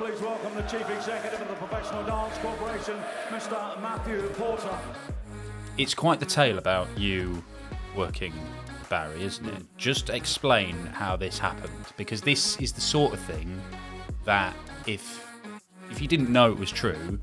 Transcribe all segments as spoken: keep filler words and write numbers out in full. please welcome the Chief Executive of the Professional Darts Corporation, Mister Matthew Porter. It's quite the tale about you working Barry, isn't it? Just explain how this happened, because this is the sort of thing that if if you didn't know it was true,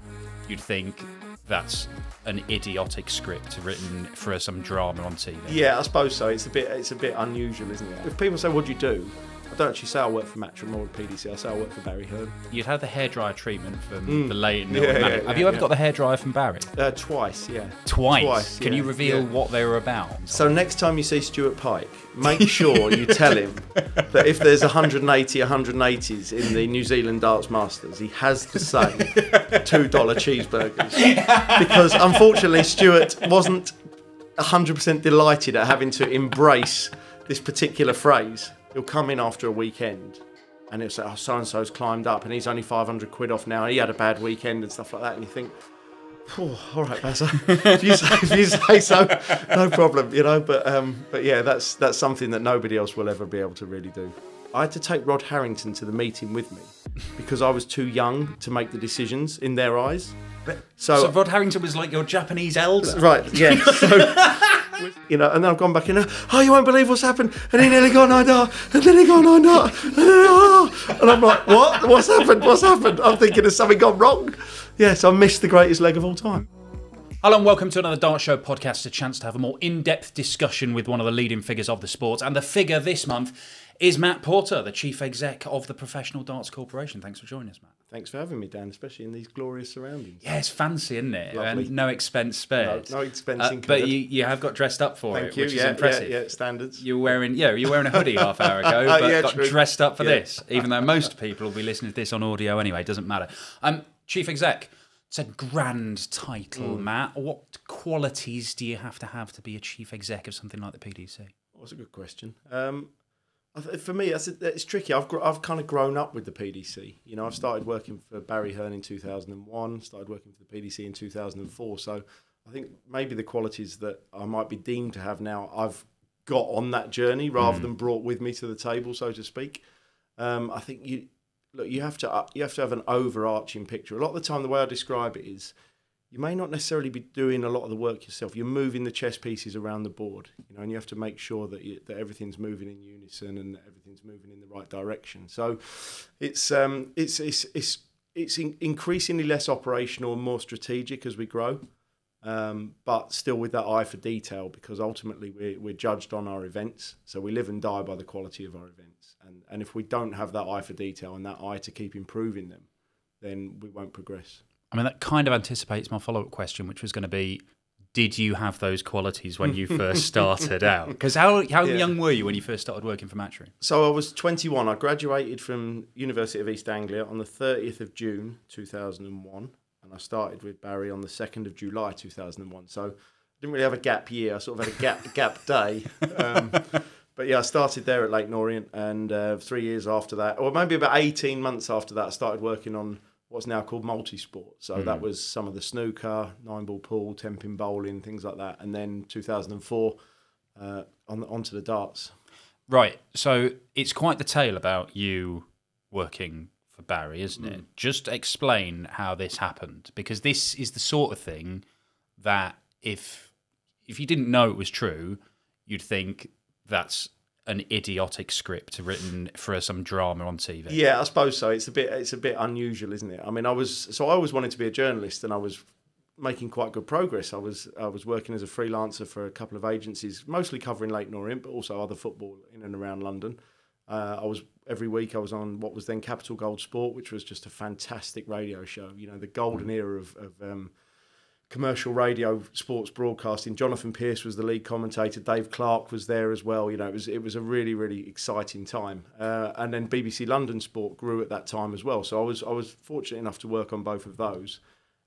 you'd think that's an idiotic script written for some drama on T V. Yeah, I suppose so. It's a bit it's a bit unusual, isn't it? If people say, "What do you do?" I don't actually say I work for Matchroom or P D C. I say I work for Barry Hearn. You'd had the hairdryer treatment from mm. the Leyton Orient. Yeah, yeah, Have yeah, you ever yeah. got the hairdryer from Barry? Uh, twice, yeah. Twice? Twice Can yeah, you reveal yeah. what they were about? So next time you see Stuart Pike, make sure you tell him that if there's one hundred eighty, one hundred eighties in the New Zealand Darts Masters, he has the same two dollar cheeseburgers. Because unfortunately, Stuart wasn't one hundred percent delighted at having to embrace this particular phrase. He'll come in after a weekend and he'll say, oh, so-and-so's climbed up and he's only five hundred quid off now. And he had a bad weekend and stuff like that. And you think, oh, all right, Baza, if, you say, if you say so, no problem, you know. But, um, but yeah, that's, that's something that nobody else will ever be able to really do. I had to take Rod Harrington to the meeting with me because I was too young to make the decisions in their eyes. So, so Rod Harrington was like your Japanese elder. Right, yeah. So, you know, and then I've gone back in, oh, you won't believe what's happened, and he nearly got nine dart, and then he got nine dart, and then oh. And I'm like, what? What's happened? What's happened? I'm thinking, has something gone wrong? Yes, I missed the greatest leg of all time. Hello and welcome to another Dart Show podcast, a chance to have a more in-depth discussion with one of the leading figures of the sport, and the figure this month is Matt Porter, the Chief Exec of the Professional Darts Corporation. Thanks for joining us, Matt. Thanks for having me, Dan, especially in these glorious surroundings. Yeah, it's fancy, isn't it? Lovely. And no expense spared. No, no expense uh, incurred. But you, you have got dressed up for Thank it, you. which yeah, is impressive. Yeah, yeah, standards. You're wearing, yeah, you were wearing a hoodie half hour ago, but uh, yeah, got true. dressed up for yeah. this, even though most people will be listening to this on audio anyway. It doesn't matter. Um, Chief Exec, it's a grand title, mm. Matt. What qualities do you have to have to be a Chief Exec of something like the P D C? Well, that's a good question. Um... For me, that's it's tricky. I've I've kind of grown up with the P D C. You know, I've started working for Barry Hearn in two thousand one. Started working for the P D C in two thousand four. So I think maybe the qualities that I might be deemed to have now, I've got on that journey rather mm. than brought with me to the table, so to speak. Um, I think you look. You have to you have to have an overarching picture. A lot of the time, the way I describe it is, you may not necessarily be doing a lot of the work yourself. You're moving the chess pieces around the board, you know, and you have to make sure that you, that everything's moving in unison and that everything's moving in the right direction. So, it's um, it's it's it's it's in increasingly less operational and more strategic as we grow, um, but still with that eye for detail, because ultimately we're we're judged on our events. So we live and die by the quality of our events, and and if we don't have that eye for detail and that eye to keep improving them, then we won't progress. I mean, that kind of anticipates my follow-up question, which was going to be, did you have those qualities when you first started out? Because how, how yeah. young were you when you first started working for Matchroom? So I was twenty-one. I graduated from University of East Anglia on the thirtieth of June two thousand one, and I started with Barry on the second of July two thousand one. So I didn't really have a gap year. I sort of had a gap, gap day. Um, but yeah, I started there at Lake Norient, and uh, three years after that, or maybe about eighteen months after that, I started working on what's now called multi-sport. So mm. that was some of the snooker, nine-ball pool, ten-pin bowling, things like that. And then two thousand four, uh, on the, onto the darts. Right. So it's quite the tale about you working for Barry, isn't mm. it? Just explain how this happened, because this is the sort of thing that if if you didn't know it was true, you'd think that's an idiotic script written for some drama on T V. Yeah, I suppose so. It's a bit, it's a bit unusual, isn't it? I mean, I was so I always wanted to be a journalist, and I was making quite good progress. I was, I was working as a freelancer for a couple of agencies, mostly covering Leyton Orient, but also other football in and around London. Uh, I was every week I was on what was then Capital Gold Sport, which was just a fantastic radio show. You know, the golden era of, of um, commercial radio sports broadcasting. Jonathan Pearce was the lead commentator. Dave Clark was there as well. You know, it was it was a really really exciting time. Uh, and then B B C London Sport grew at that time as well. So I was I was fortunate enough to work on both of those.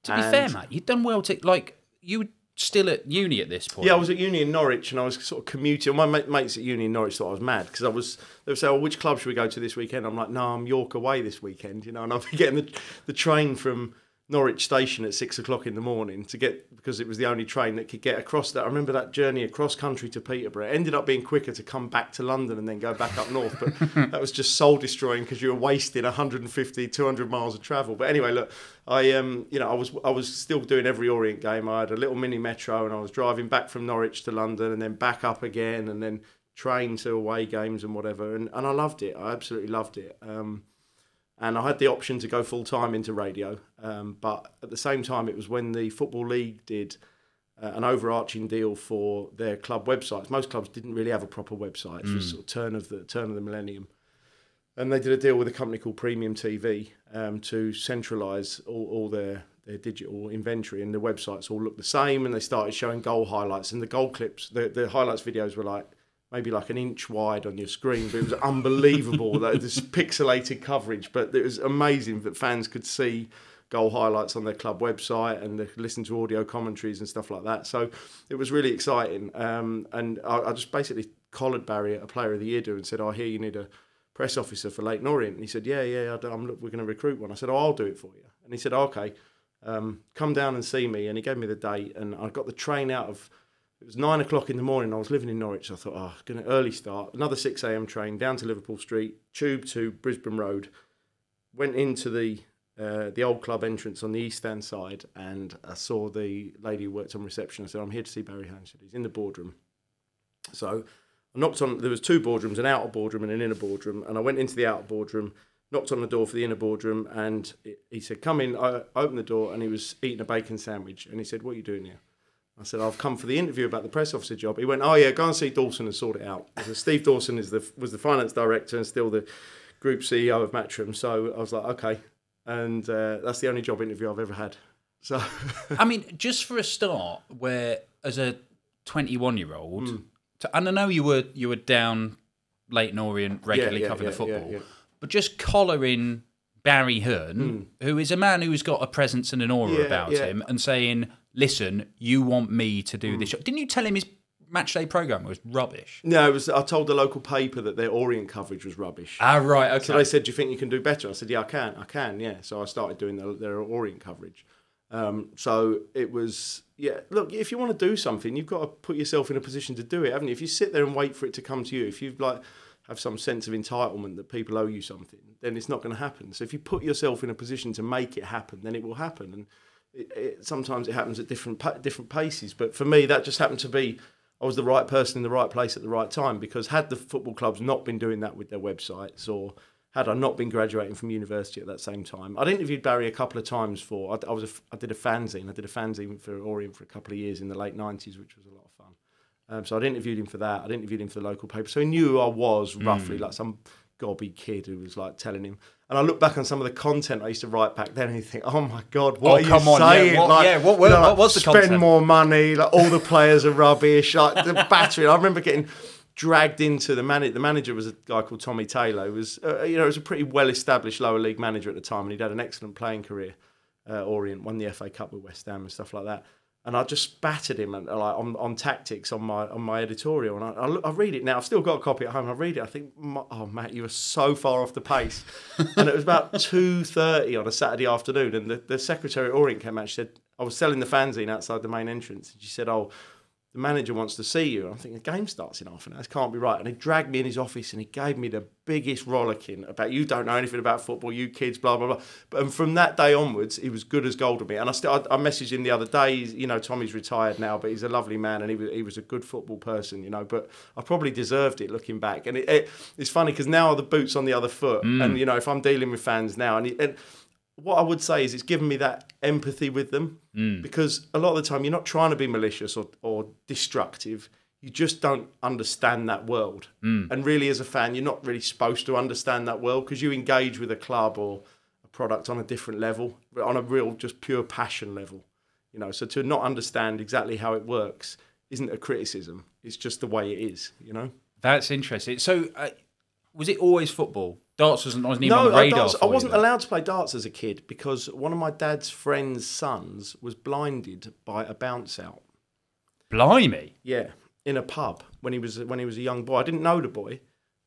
To and be fair, mate, you'd done well. To like you were still at uni at this point. Yeah, I was at uni in Norwich, and I was sort of commuting. My mates at uni in Norwich thought I was mad, because I was. They would say, "Oh, which club should we go to this weekend?" I'm like, "No, I'm York away this weekend." You know, and I'll be getting the the train from Norwich Station at six o'clock in the morning to get, because it was the only train that could get across that. I remember that journey across country to Peterborough. It ended up being quicker to come back to London and then go back up north, but that was just soul destroying because you were wasting a hundred and fifty, two hundred miles of travel. But anyway, look, I um, you know, I was I was still doing every Orient game. I had a little mini metro and I was driving back from Norwich to London and then back up again and then train to away games and whatever. And and I loved it. I absolutely loved it. Um, And I had the option to go full-time into radio. Um, but at the same time, it was when the Football League did uh, an overarching deal for their club websites. Most clubs didn't really have a proper website. It was mm. sort of turn of the turn of the millennium. And they did a deal with a company called Premium T V um, to centralise all, all their, their digital inventory. And the websites all looked the same. And they started showing goal highlights. And the goal clips, the, the highlights videos were like, maybe like an inch wide on your screen, but it was unbelievable, that this pixelated coverage. But it was amazing that fans could see goal highlights on their club website and they could listen to audio commentaries and stuff like that. So it was really exciting. Um, and I, I just basically collared Barry at a Player of the Year do and said, "I hear you need a press officer for Leyton Orient." And he said, yeah, yeah, I'm, look, we're going to recruit one. I said, "Oh, I'll do it for you." And he said, "Oh, okay, um, come down and see me." And he gave me the date and I got the train out of... It was nine o'clock in the morning. I was living in Norwich. I thought, oh, going to early start. Another six a m train down to Liverpool Street, tube to Brisbane Road. Went into the uh, the old club entrance on the east hand side, and I saw the lady who worked on reception. I said, "I'm here to see Barry Hearn." She said, "He's in the boardroom." So I knocked on. There was two boardrooms, an outer boardroom and an inner boardroom. And I went into the outer boardroom, knocked on the door for the inner boardroom, and it, he said, "Come in." I opened the door, and he was eating a bacon sandwich. And he said, "What are you doing here?" I said, "I've come for the interview about the press officer job." He went, "Oh, yeah, go and see Dawson and sort it out." So Steve Dawson is the, was the finance director and still the group C E O of Matchroom. So I was like, okay. And uh, that's the only job interview I've ever had. So, I mean, just for a start, where as a twenty-one-year-old, mm. to, and I know you were you were down Leyton Orient regularly yeah, yeah, covering yeah, the football, yeah, yeah. but just collaring Barry Hearn, mm. who is a man who's got a presence and an aura yeah, about yeah. him, and saying... "Listen, you want me to do this." Mm. Didn't you tell him his matchday programme was rubbish? No, it was. I told the local paper that their Orient coverage was rubbish. Ah, right, okay. So they said, "Do you think you can do better?" I said, "Yeah, I can, I can, yeah." So I started doing the, their Orient coverage. Um, so it was, yeah, look, if you want to do something, you've got to put yourself in a position to do it, haven't you? If you sit there and wait for it to come to you, if you've like... have some sense of entitlement that people owe you something, then it's not going to happen. So if you put yourself in a position to make it happen, then it will happen. And It, it, sometimes it happens at different different paces, but for me that just happened to be I was the right person in the right place at the right time, because had the football clubs not been doing that with their websites, or had I not been graduating from university at that same time, I'd interviewed Barry a couple of times for I, I was a, I did a fanzine I did a fanzine for Orient for a couple of years in the late nineties, which was a lot of fun. Um, so I'd interviewed him for that, I'd interviewed him for the local paper, so he knew who I was roughly, mm. like some gobby kid who was like telling him. And I look back on some of the content I used to write back then and you think, oh my God, what oh, are come you on, saying? Yeah, what, like, yeah, what, what, you know, like, what was the content? Spend more money, like all the players are rubbish, like the battery. I remember getting dragged into the manager. The manager was a guy called Tommy Taylor, who was, uh, you know, was a pretty well-established lower league manager at the time, and he'd had an excellent playing career, uh, Orient, won the F A Cup with West Ham and stuff like that. And I just battered him and, like, on, on tactics on my on my editorial. And I, I, look, I read it now. I've still got a copy at home. I read it. I think, oh, Matt, you were so far off the pace. And it was about two thirty on a Saturday afternoon. And the, the secretary at Orient came out. She said, I was selling the fanzine outside the main entrance. And she said, "Oh, the manager wants to see you." And I'm thinking, the game starts in half an hour. This can't be right. And he dragged me in his office and he gave me the biggest rollicking about, "You don't know anything about football, you kids, blah, blah, blah." But, and from that day onwards, he was good as gold with me. And I still, I, I messaged him the other day. He's, you know, Tommy's retired now, but he's a lovely man and he was, he was a good football person, you know. But I probably deserved it looking back. And it, it, it's funny because now the boot's on the other foot. Mm. And, you know, if I'm dealing with fans now and... He, and what I would say is it's given me that empathy with them, mm. because a lot of the time you're not trying to be malicious or, or destructive. You just don't understand that world. Mm. And really as a fan, you're not really supposed to understand that world, because you engage with a club or a product on a different level, on a real just pure passion level. You know, so to not understand exactly how it works isn't a criticism. It's just the way it is, you know? That's interesting. So uh, was it always football? Darts wasn't, wasn't even no, on the radar. No, I wasn't allowed to play darts as a kid because one of my dad's friend's sons was blinded by a bounce out. Blimey! Yeah, in a pub when he was when he was a young boy. I didn't know the boy,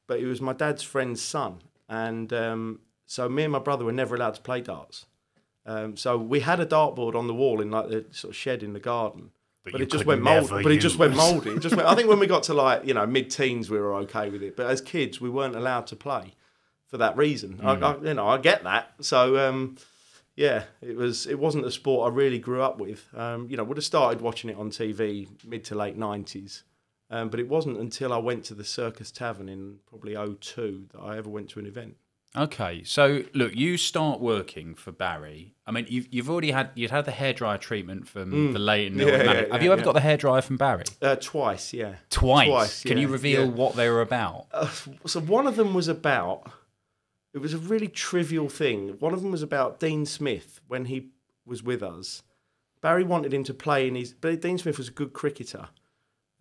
but he was my dad's friend's son, and um, so me and my brother were never allowed to play darts. Um, so we had a dartboard on the wall in like the sort of shed in the garden, but, but it just went mouldy. But it just went mouldy. It just went. I think when we got to like you know mid-teens, we were okay with it. But as kids, we weren't allowed to play for that reason. Mm. I, I, you know, I get that. So um, yeah, it was. It wasn't a sport I really grew up with. Um, you know, would have started watching it on T V mid to late nineties. Um, but it wasn't until I went to the Circus Tavern in probably oh two that I ever went to an event. Okay, so look, you start working for Barry. I mean, you've you've already had you'd had the hairdryer treatment from mm. the Leyton. Yeah, yeah, Have yeah, you ever yeah. got the hairdryer from Barry? Uh, twice, yeah. Twice. Twice Can yeah, you reveal yeah. what they were about? Uh, so one of them was about. It was a really trivial thing. One of them was about Dean Smith when he was with us. Barry wanted him to play in his. But Dean Smith was a good cricketer.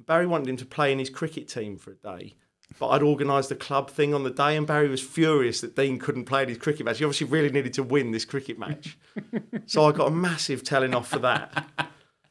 Barry wanted him to play in his cricket team for a day. But I'd organised the club thing on the day, and Barry was furious that Dean couldn't play in his cricket match. He obviously really needed to win this cricket match. So I got a massive telling off for that.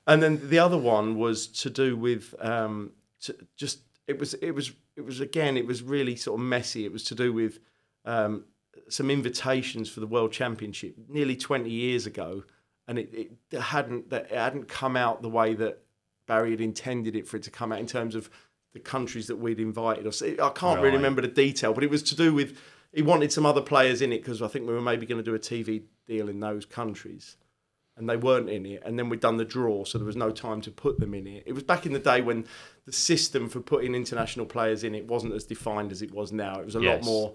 And then the other one was to do with um, to just, it was, it was, it was again, it was really sort of messy. It was to do with um, some invitations for the World Championship nearly twenty years ago. And it, it, hadn't, it hadn't come out the way that Barry had intended it for it to come out in terms of the countries that we'd invited us. I can't right. really remember the detail, but it was to do with, he wanted some other players in it because I think we were maybe going to do a T V deal in those countries and they weren't in it. And then we'd done the draw, so there was no time to put them in it. It was back in the day when the system for putting international players in it wasn't as defined as it was now. It was a yes. lot more,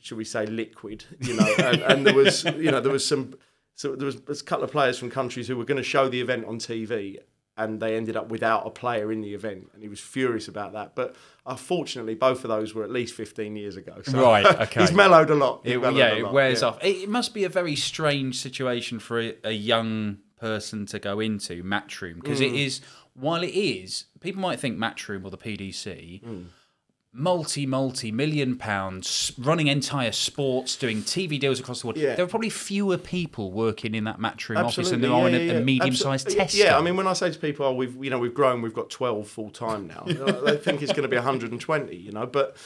should we say, liquid, you know, and, and there was, you know, there was some, so there was a couple of players from countries who were going to show the event on T V. And they ended up without a player in the event, and he was furious about that. But unfortunately, both of those were at least fifteen years ago. So right, okay. He's mellowed a lot. It, mellowed yeah, a lot. it wears yeah. off. It must be a very strange situation for a, a young person to go into, Matchroom, because mm. it is, while it is, people might think Matchroom or the P D C, mm. multi, multi-million pounds, running entire sports, doing T V deals across the world. Yeah. There are probably fewer people working in that Matchroom Absolutely. office than there yeah, are in a, yeah. a medium-sized test. Yeah, I mean, when I say to people, oh, we've you know we've grown, we've got twelve full-time now. They think it's going to be one hundred and twenty, you know. But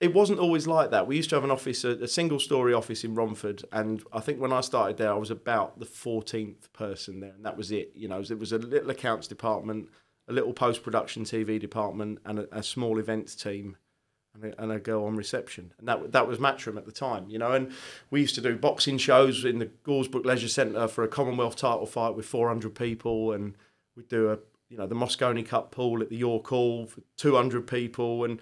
it wasn't always like that. We used to have an office, a, a single-story office in Romford, and I think when I started there, I was about the fourteenth person there, and that was it. You know, it was a little accounts department, a little post-production T V department, and a, a small events team, and a, and a girl on reception. And that that was Matchroom at the time, you know. And we used to do boxing shows in the Goresbrook Leisure Centre for a Commonwealth title fight with four hundred people, and we'd do a you know the Moscone Cup pool at the York Hall for two hundred people, and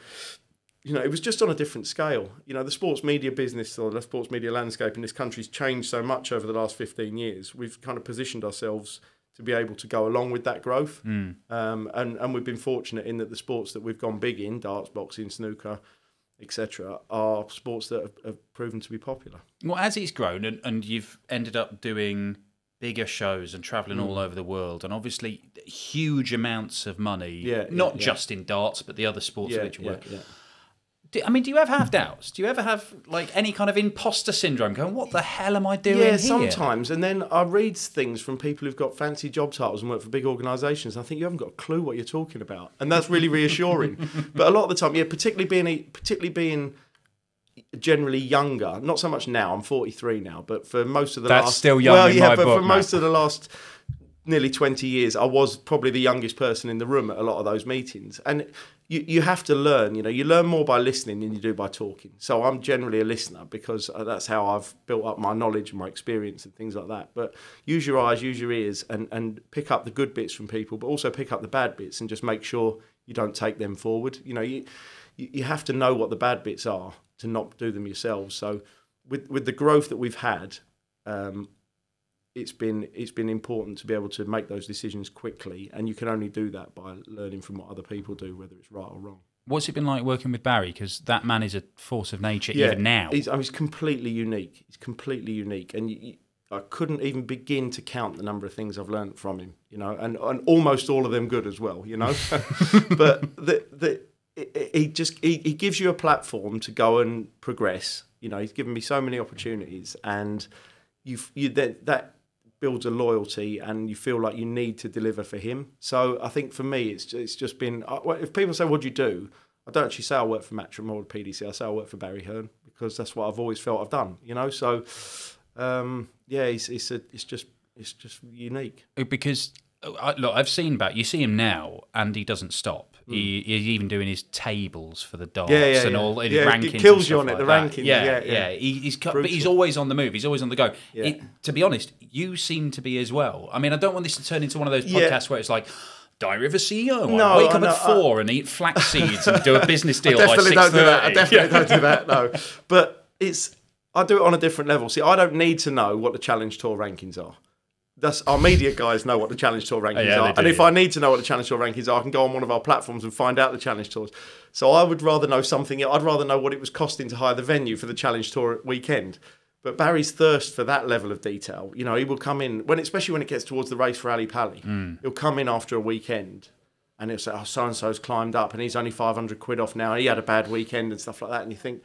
you know it was just on a different scale. You know the sports media business or the sports media landscape in this country's changed so much over the last fifteen years. We've kind of positioned ourselves to be able to go along with that growth. Mm. Um, and, and we've been fortunate in that the sports that we've gone big in, darts, boxing, snooker, et cetera, are sports that have, have proven to be popular. Well, as it's grown and, and you've ended up doing bigger shows and travelling mm. all over the world, and obviously huge amounts of money, yeah, not yeah, just yeah. in darts, but the other sports yeah, which you yeah, work. Yeah. Do, I mean, do you ever have doubts? Do you ever have like any kind of imposter syndrome going, what the hell am I doing yeah, here? Yeah, sometimes. And then I read things from people who've got fancy job titles and work for big organisations. And I think you haven't got a clue what you're talking about. And that's really reassuring. But a lot of the time, yeah, particularly being, a, particularly being generally younger, not so much now, I'm forty-three now, but for most of the that's last... That's still young well, in yeah, my book, Well, yeah, but for Matt. most of the last nearly twenty years, I was probably the youngest person in the room at a lot of those meetings. And... You, you have to learn, you know, you learn more by listening than you do by talking. So I'm generally a listener because that's how I've built up my knowledge and my experience and things like that. But use your eyes, use your ears and, and pick up the good bits from people, but also pick up the bad bits and just make sure you don't take them forward. You know, you, you have to know what the bad bits are to not do them yourselves. So with, with the growth that we've had, um, it's been it's been important to be able to make those decisions quickly, and you can only do that by learning from what other people do, whether it's right or wrong. What's it been like working with Barry? Because that man is a force of nature yeah, even now. He's, I mean, he's completely unique. He's completely unique, and you, you, I couldn't even begin to count the number of things I've learned from him. You know, and and almost all of them good as well. You know, but the the he just he, he gives you a platform to go and progress. You know, he's given me so many opportunities, and you've you that that. builds a loyalty, and you feel like you need to deliver for him. So I think for me, it's it's just been, if people say, what do you do? I don't actually say I work for Matchroom or P D C. I say I work for Barry Hearn because that's what I've always felt I've done, you know? So um, yeah, it's it's, a, it's just it's just unique. Because I, look, I've seen back. You see him now, and he doesn't stop. Mm. He, he's even doing his tables for the darts yeah, yeah, and yeah. all. His yeah, rankings it kills you on like it. The that. rankings, yeah, yeah. yeah. yeah. He, he's cut, but he's always on the move. He's always on the go. Yeah. It, to be honest, you seem to be as well. I mean, I don't want this to turn into one of those podcasts yeah. where it's like. Diary of a C E O. No, I wake up no, at four I, and eat flax seeds and do a business deal. I definitely by don't do that. I definitely yeah. don't do that. No, but it's I do it on a different level. See, I don't need to know what the Challenge Tour rankings are. That's our media guys know what the Challenge Tour rankings oh, yeah, are, do, and if yeah. I need to know what the Challenge Tour rankings are, I can go on one of our platforms and find out the Challenge Tours. So I would rather know something. I'd rather know what it was costing to hire the venue for the Challenge Tour weekend. But Barry's thirst for that level of detail, you know, he will come in, when, especially when it gets towards the race for Ali Pally, mm. he'll come in after a weekend and he'll say, oh, so-and-so's climbed up and he's only five hundred quid off now. He had a bad weekend and stuff like that. And you think,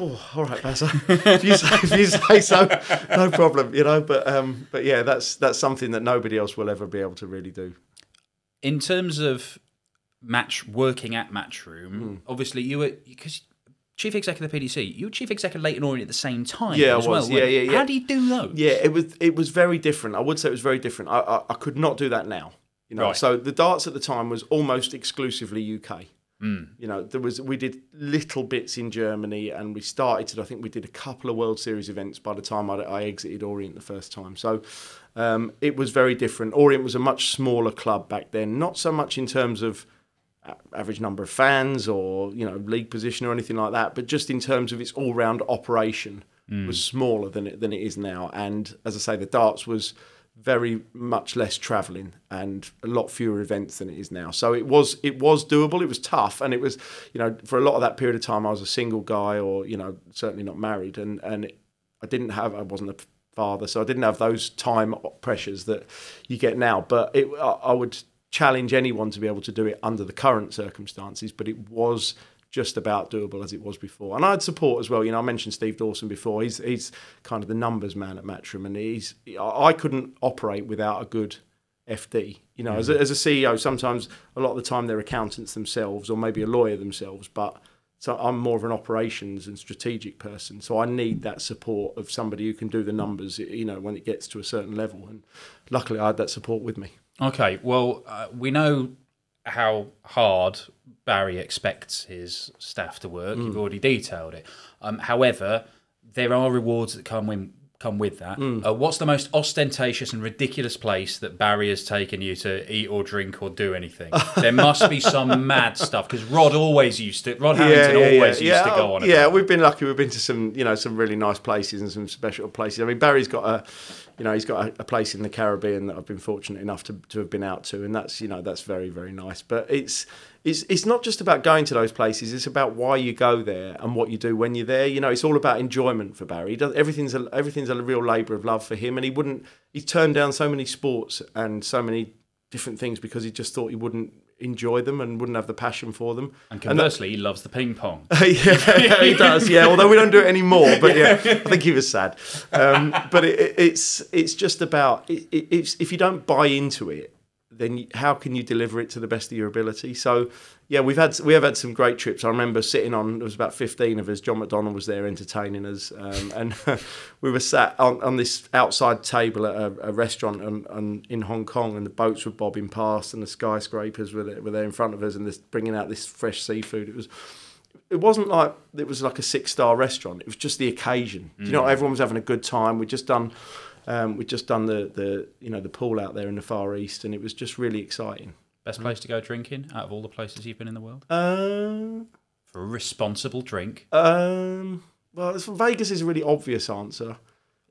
oh, all right, Baza, if, if you say so, no problem, you know. But, um, but yeah, that's, that's something that nobody else will ever be able to really do. In terms of match working at Matchroom, mm. obviously you were... because. Chief Executive of the P D C, you were Chief Executive of Leyton Orient at the same time yeah, as well. Yeah, yeah, yeah. How do you do those? Yeah, it was it was very different. I would say it was very different. I, I, I could not do that now. You know, right. So the darts at the time was almost exclusively U K. Mm. You know, there was we did little bits in Germany, and we started to. I think we did a couple of World Series events by the time I, I exited Orient the first time. So um, it was very different. Orient was a much smaller club back then. Not so much in terms of average number of fans or, you know, league position or anything like that, but just in terms of its all-round operation mm. was smaller than it, than it is now. And as I say, the darts was very much less travelling and a lot fewer events than it is now. So it was it was doable, it was tough, and it was, you know, for a lot of that period of time I was a single guy or, you know, certainly not married, and, and I didn't have, I wasn't a father, so I didn't have those time pressures that you get now. But it, I, I would... challenge anyone to be able to do it under the current circumstances, but it was just about doable as it was before. And I'd support as well, you know, I mentioned Steve Dawson before, he's he's kind of the numbers man at Matchroom, and he's I couldn't operate without a good F D. You know, mm-hmm. as, a, as a C E O, sometimes a lot of the time they're accountants themselves or maybe a lawyer themselves, but so I'm more of an operations and strategic person, so I need that support of somebody who can do the numbers, you know, when it gets to a certain level, and luckily I had that support with me. Okay, well, uh, we know how hard Barry expects his staff to work. Mm. You've already detailed it. Um, however, there are rewards that come in, come with that. Mm. Uh, what's the most ostentatious and ridiculous place that Barry has taken you to eat or drink or do anything? There must be some mad stuff, because Rod always used to. Rod Harrington yeah, yeah, always yeah, used yeah, to go on. Yeah, about. We've been lucky. We've been to some, you know, some really nice places and some special places. I mean, Barry's got a. You know, he's got a, a place in the Caribbean that I've been fortunate enough to, to have been out to, and that's, you know, that's very, very nice. But it's it's it's not just about going to those places, it's about why you go there and what you do when you're there. You know, it's all about enjoyment for Barry. He does, everything's a, everything's a real labour of love for him, and he wouldn't, he turned down so many sports and so many different things because he just thought he wouldn't enjoy them and wouldn't have the passion for them. And conversely, and that, he loves the ping pong. yeah, yeah, he does. Yeah, although we don't do it anymore. But yeah, I think he was sad. Um, but it, it's it's just about it, it's, if you don't buy into it, then how can you deliver it to the best of your ability? So yeah, we've had we have had some great trips. I remember sitting on, there was about fifteen of us. John McDonnell was there entertaining us, um, and we were sat on, on this outside table at a, a restaurant on, on, in Hong Kong, and the boats were bobbing past, and the skyscrapers were there, were there in front of us, and this bringing out this fresh seafood. It was. It wasn't like it was like a six star restaurant. It was just the occasion. Mm. You know, everyone was having a good time. We'd just done. Um, we'd just done the, the you know the pool out there in the Far East, and it was just really exciting. Best place to go drinking out of all the places you've been in the world? Uh, For a responsible drink? Um, well, Vegas is a really obvious answer.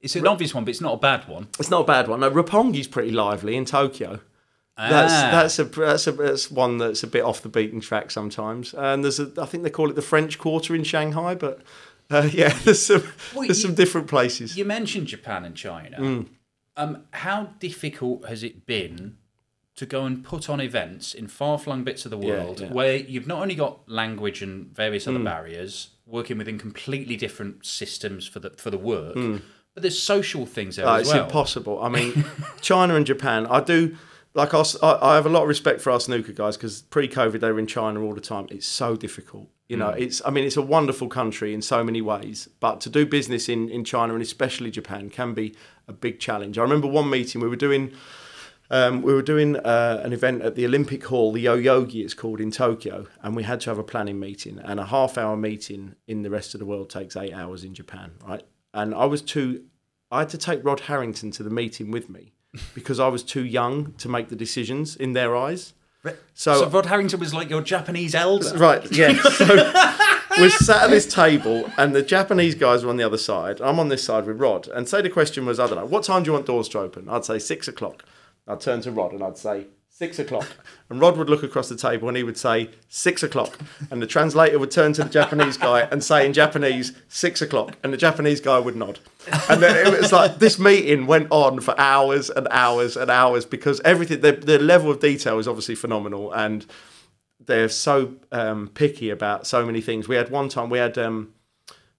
It's an Re obvious one, but it's not a bad one. It's not a bad one. No, Roppongi's pretty lively in Tokyo. Ah. That's that's a that's a that's one that's a bit off the beaten track sometimes. And there's a I think they call it the French Quarter in Shanghai, but. Uh, yeah, there's some well, there's you, some different places. You mentioned Japan and China. Mm. Um, how difficult has it been to go and put on events in far-flung bits of the world yeah, yeah. where you've not only got language and various other mm. barriers, working within completely different systems for the for the work, mm. but there's social things there uh, as it's well. It's impossible. I mean, China and Japan. I do. Like our, I have a lot of respect for our snooker guys because pre-COVID they were in China all the time. It's so difficult. You know, mm. it's, I mean, it's a wonderful country in so many ways, but to do business in, in China and especially Japan can be a big challenge. I remember one meeting we were doing, um, we were doing uh, an event at the Olympic Hall, the Yoyogi it's called, in Tokyo, and we had to have a planning meeting, and a half hour meeting in the rest of the world takes eight hours in Japan, right? And I was too, I had to take Rod Harrington to the meeting with me because I was too young to make the decisions in their eyes. So, so Rod Harrington was like your Japanese elder. Right, yeah. So we're sat at this table and the Japanese guys were on the other side. I'm on this side with Rod. And say the question was, I don't know, what time do you want doors to open? I'd say six o'clock. I'd turn to Rod and I'd say six o'clock. And Rod would look across the table and he would say six o'clock. And the translator would turn to the Japanese guy and say in Japanese, six o'clock. And the Japanese guy would nod. And then it was like this meeting went on for hours and hours and hours because everything, the, the level of detail is obviously phenomenal. And they're so um, picky about so many things. We had one time, we had um,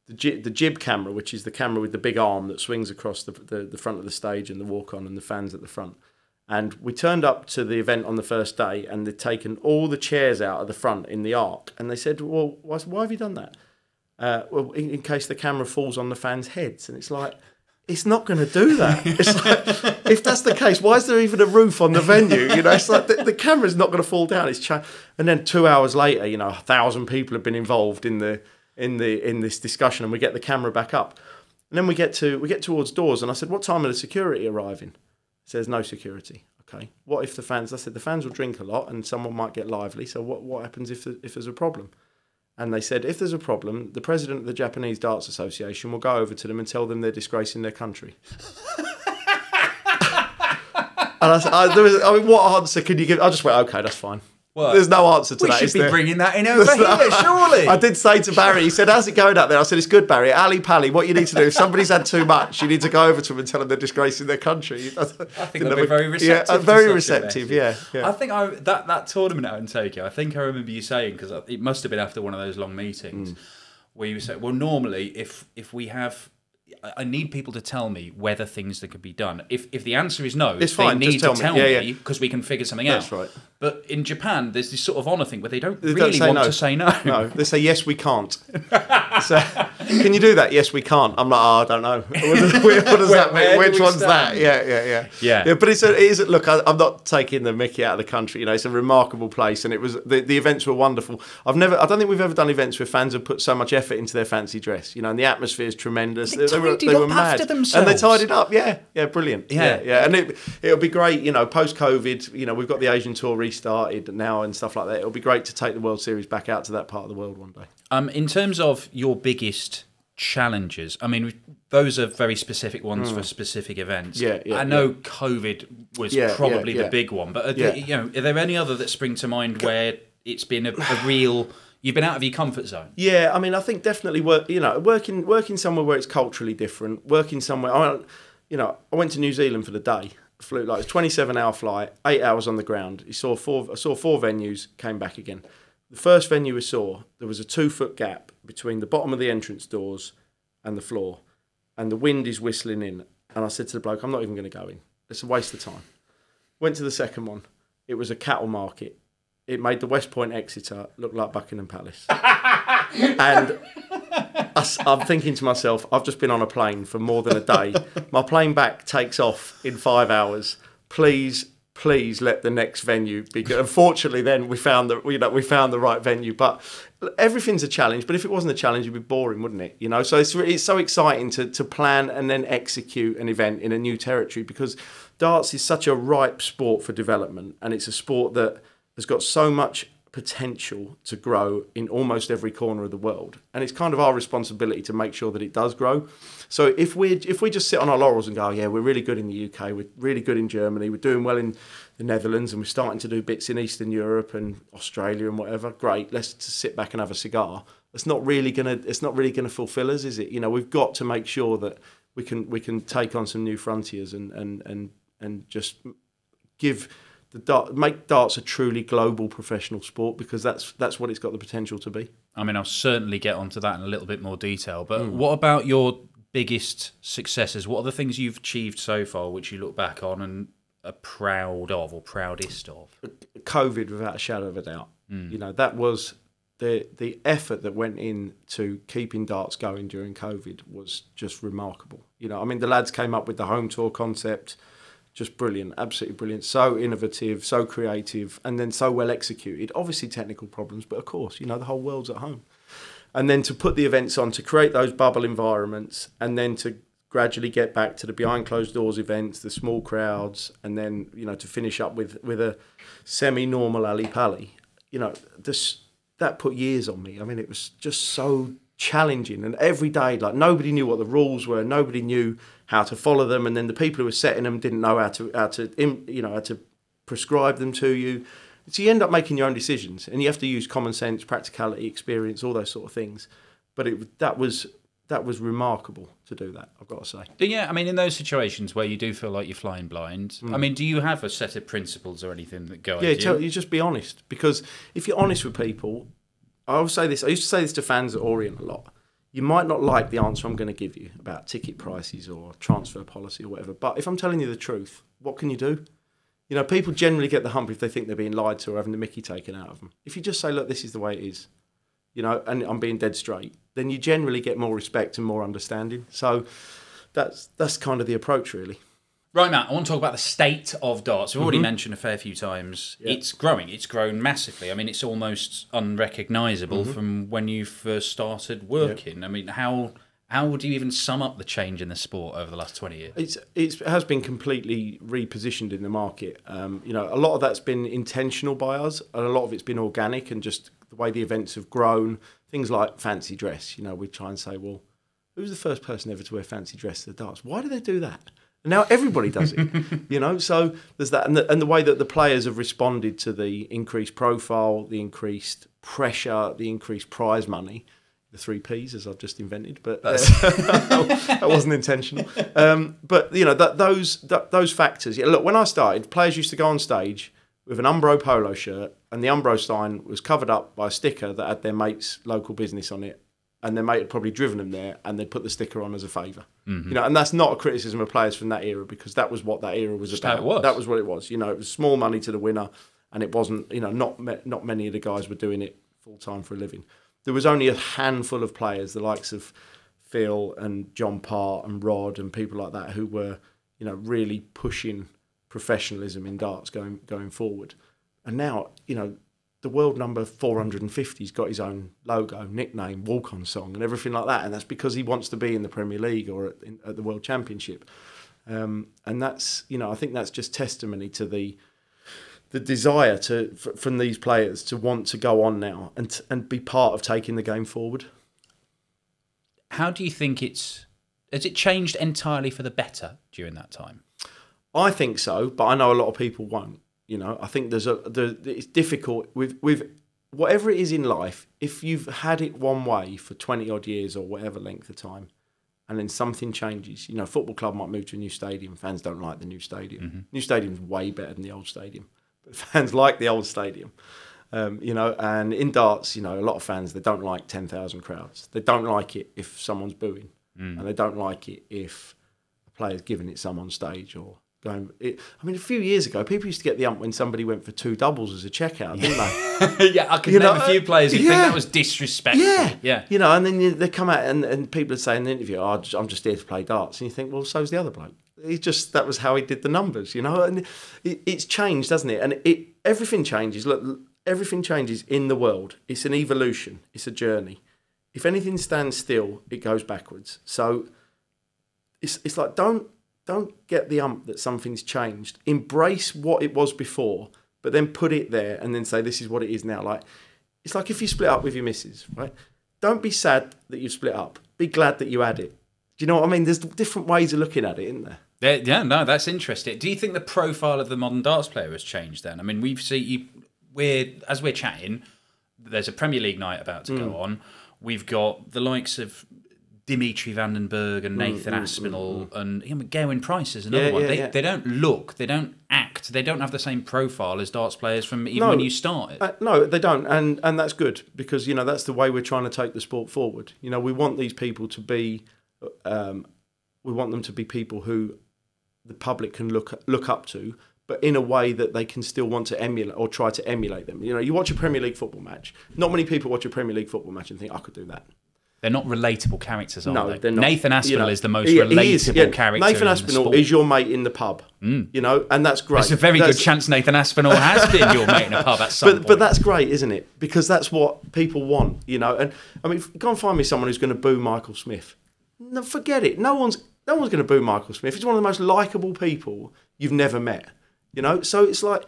the, jib, the jib camera, which is the camera with the big arm that swings across the, the, the front of the stage and the walk on and the fans at the front. And we turned up to the event on the first day and they'd taken all the chairs out of the front in the arc. And they said, well, why have you done that? Uh, well, in, in case the camera falls on the fans' heads. And it's like, it's not going to do that. It's like, if that's the case, why is there even a roof on the venue? You know, it's like the, the camera's not going to fall down. It's cha and then two hours later, you know, a thousand people have been involved in the in the in this discussion, and we get the camera back up. And then we get to we get towards doors, and I said, what time are the security arriving? Says no security. Okay. What if the fans? I said the fans will drink a lot, and someone might get lively. So what? What happens if if there's a problem? And they said if there's a problem, the president of the Japanese Darts Association will go over to them and tell them they're disgracing their country. And I said, I, there was, I mean, what answer can you give? I just went, okay, that's fine. What? There's no answer to we that. We should be there? Bringing that in over There's here, no, surely. I did say to Barry, he said, how's it going out there? I said, it's good, Barry. Ali Pally, what you need to do, if somebody's had too much, you need to go over to them and tell them they're disgracing their country. I think they'll be very receptive. Yeah, very receptive, yeah, yeah. I think I, that, that tournament out in Tokyo, I think I remember you saying, because it must have been after one of those long meetings, mm. where you said, well, normally, if if we have... I need people to tell me whether things that could be done. If if the answer is no, it's they fine. need tell to tell me because yeah, yeah. we can figure something That's out. That's right. But in Japan, there's this sort of honour thing where they don't they really don't want no. to say no. No, they say, yes, we can't. So, can you do that? Yes, we can't. I'm like, oh, I don't know. What, what does that mean? Which one's stand? that? Yeah, yeah, yeah. Yeah. yeah but it's a, it is, look, I, I'm not taking the mickey out of the country. You know, it's a remarkable place, and it was the, the events were wonderful. I've never, I don't think we've ever done events where fans have put so much effort into their fancy dress. You know, and the atmosphere is tremendous. They, they were mad, themselves. and they tied it up. Yeah, yeah, brilliant. Yeah, yeah, yeah. and it it'll be great. You know, post COVID, you know, we've got the Asian Tour restarted now and stuff like that. It'll be great to take the World Series back out to that part of the world one day. Um, in terms of your biggest challenges, I mean, those are very specific ones mm. for specific events. Yeah, yeah I know yeah. COVID was yeah, probably yeah, yeah. the big one, but are yeah. the, you know, are there any other that spring to mind where it's been a, a real? You've been out of your comfort zone. Yeah, I mean, I think definitely work. You know, working working somewhere where it's culturally different. Working somewhere, I, you know, I went to New Zealand for the day. Flew like a twenty-seven hour flight, eight hours on the ground. You saw four. I saw four venues. Came back again. The first venue we saw, there was a two foot gap between the bottom of the entrance doors and the floor, and the wind is whistling in. And I said to the bloke, "I'm not even going to go in. It's a waste of time." Went to the second one. It was a cattle market. It made the West Point Exeter look like Buckingham Palace. And I, I'm thinking to myself, I've just been on a plane for more than a day. My plane back takes off in five hours. Please, please let the next venue be good. Unfortunately, then we found the, you know, we found the right venue. But everything's a challenge. But if it wasn't a challenge, it'd be boring, wouldn't it? You know. So it's it's so exciting to to plan and then execute an event in a new territory, because darts is such a ripe sport for development, and it's a sport that has got so much potential to grow in almost every corner of the world, and it's kind of our responsibility to make sure that it does grow. So if we if we just sit on our laurels and go, oh, yeah, we're really good in the U K, we're really good in Germany, we're doing well in the Netherlands, and we're starting to do bits in Eastern Europe and Australia and whatever, great, let's just sit back and have a cigar. It's not really gonna it's not really gonna fulfill us, is it? You know, we've got to make sure that we can we can take on some new frontiers and and and and just give. The dart, make darts a truly global professional sport, because that's that's what it's got the potential to be. I mean, I'll certainly get onto that in a little bit more detail, but mm. what about your biggest successes? What are the things you've achieved so far which you look back on and are proud of or proudest of? COVID, without a shadow of a doubt. Mm. You know, that was the the effort that went in to keeping darts going during COVID was just remarkable. You know, I mean, the lads came up with the home tour concept, just brilliant, absolutely brilliant, so innovative, so creative, and then so well executed. Obviously technical problems, but of course, you know, the whole world's at home. And then to put the events on, to create those bubble environments, and then to gradually get back to the behind closed doors events, the small crowds, and then, you know, to finish up with, with a semi-normal Ali Pally. You know, this, that put years on me. I mean, it was just so challenging. And every day, like, nobody knew what the rules were. Nobody knew how to follow them. And then the people who were setting them didn't know how to, how to you know, how to prescribe them to you. So you end up making your own decisions, and you have to use common sense, practicality, experience, all those sort of things. But it, that was that was remarkable to do that, I've got to say. Yeah, I mean, in those situations where you do feel like you're flying blind, mm. I mean, do you have a set of principles or anything that go? Yeah, you? you just be honest, because if you're honest with people, I always say this. I used to say this to fans at Orient a lot. You might not like the answer I'm going to give you about ticket prices or transfer policy or whatever, but if I'm telling you the truth, what can you do? You know, people generally get the hump if they think they're being lied to or having the mickey taken out of them. If you just say, look, this is the way it is, you know, and I'm being dead straight, then you generally get more respect and more understanding. So that's that's kind of the approach, really. Right, Matt, I want to talk about the state of darts. We've already mm-hmm. mentioned a fair few times. Yeah. It's growing. It's grown massively. I mean, it's almost unrecognisable mm-hmm. from when you first started working. Yeah. I mean, how... How would you even sum up the change in the sport over the last twenty years? It's, it's, it has been completely repositioned in the market. Um, you know, a lot of that's been intentional by us, and a lot of it's been organic and just the way the events have grown. Things like fancy dress. You know, we try and say, well, who's the first person ever to wear fancy dress to the darts? Why do they do that? And now everybody does it. You know, so there's that. And the, and the way that the players have responded to the increased profile, the increased pressure, the increased prize money. The three Ps, as I've just invented, but uh, that wasn't intentional. Um, but you know that those that, those factors. Yeah, look, when I started, players used to go on stage with an Umbro polo shirt, and the Umbro sign was covered up by a sticker that had their mate's local business on it, and their mate had probably driven them there, and they put the sticker on as a favour. Mm-hmm. You know, and that's not a criticism of players from that era, because that was what that era was just about. How it was. That was what it was. You know, it was small money to the winner, and it wasn't. You know, not not many of the guys were doing it full time for a living. There was only a handful of players, the likes of Phil and John Parr and Rod and people like that, who were, you know, really pushing professionalism in darts going going forward. And now, you know, the world number four hundred fifty's got his own logo, nickname, walk-on song, and everything like that. And that's because he wants to be in the Premier League or at, in, at the World Championship. Um, and that's, you know, I think that's just testimony to the. the desire to f from these players to want to go on now and t and be part of taking the game forward. How do you think it's... Has it changed entirely for the better during that time? I think so, but I know a lot of people won't. You know, I think there's a... There, it's difficult with, with whatever it is in life, if you've had it one way for twenty odd years or whatever length of time, and then something changes. You know, football club might move to a new stadium. Fans don't like the new stadium. Mm-hmm. New stadium's way better than the old stadium. Fans like the old stadium, um, you know, and in darts, you know, a lot of fans, they don't like ten thousand crowds. They don't like it if someone's booing, mm. and they don't like it if a player's giving it some on stage or going. It, I mean, a few years ago, people used to get the ump when somebody went for two doubles as a checkout, didn't they? Yeah, I can you name know, a few players who yeah. think that was disrespectful. Yeah, yeah. You know, and then they come out and, and people would say in the interview, oh, I'm just here to play darts. And you think, well, so's the other bloke. He just, that was how he did the numbers, you know, and it, it's changed, hasn't it? And it, everything changes. Look, everything changes in the world. It's an evolution. It's a journey. If anything stands still, it goes backwards. So it's, it's like, don't, don't get the ump that something's changed. Embrace what it was before, but then put it there and then say, this is what it is now. Like, it's like if you split up with your missus, right? Don't be sad that you've split up. Be glad that you had it. Do you know what I mean? There's different ways of looking at it, isn't there? Yeah, no, that's interesting. Do you think the profile of the modern darts player has changed then? I mean, we've seen, you, we're, as we're chatting, there's a Premier League night about to mm. go on. We've got the likes of Dimitri Vandenberg and Nathan mm, Aspinall mm, mm, mm. and you know, Gavin Price is another yeah, one. Yeah, they, yeah. they don't look, they don't act, they don't have the same profile as darts players from even no, when you started. Uh, no, they don't, and, and that's good because, you know, that's the way we're trying to take the sport forward. You know, we want these people to be... Um, we want them to be people who the public can look look up to, but in a way that they can still want to emulate or try to emulate them. You know, you watch a Premier League football match. Not many people watch a Premier League football match and think, I could do that. They're not relatable characters, are no, they? They're not. Nathan Aspinall you know, is the most yeah, relatable is, yeah. character. Nathan Aspinall is your mate in the pub, mm. you know, and that's great. There's a very that's... good chance Nathan Aspinall has been your mate in a pub at some but, point. But that's great, isn't it? Because that's what people want, you know. And I mean, go and find me someone who's going to boo Michael Smith. No, forget it. No one's no one's going to boo Michael Smith. He's one of the most likable people you've never met, you know. So it's like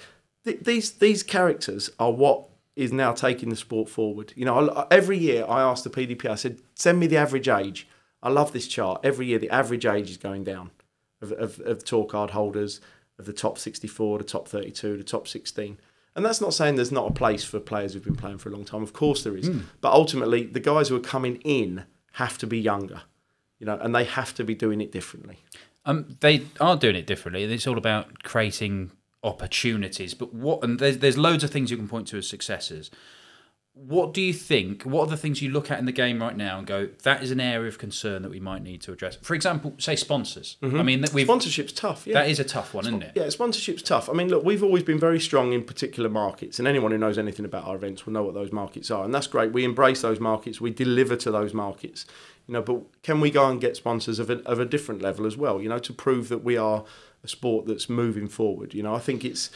th these these characters are what is now taking the sport forward. You know, I, every year I asked the P D P, I said, send me the average age. I love this chart. Every year the average age is going down of, of, of tour card holders, of the top sixty-four, the top thirty-two, the top sixteen. And that's not saying there's not a place for players who've been playing for a long time. Of course there is. Mm. But ultimately, the guys who are coming in have to be younger, you know, and they have to be doing it differently. Um, they are doing it differently. It's all about creating opportunities, but what and there's, there's loads of things you can point to as successes. What do you think, what are the things you look at in the game right now and go, that is an area of concern that we might need to address? For example, say sponsors. Mm-hmm. I mean, that we've, sponsorship's tough. Yeah. That is a tough one, Spon isn't it? Yeah, sponsorship's tough. I mean, look, we've always been very strong in particular markets, and anyone who knows anything about our events will know what those markets are, and that's great. We embrace those markets, we deliver to those markets, you know, but can we go and get sponsors of a, of a different level as well, you know, to prove that we are a sport that's moving forward? You know, I think it's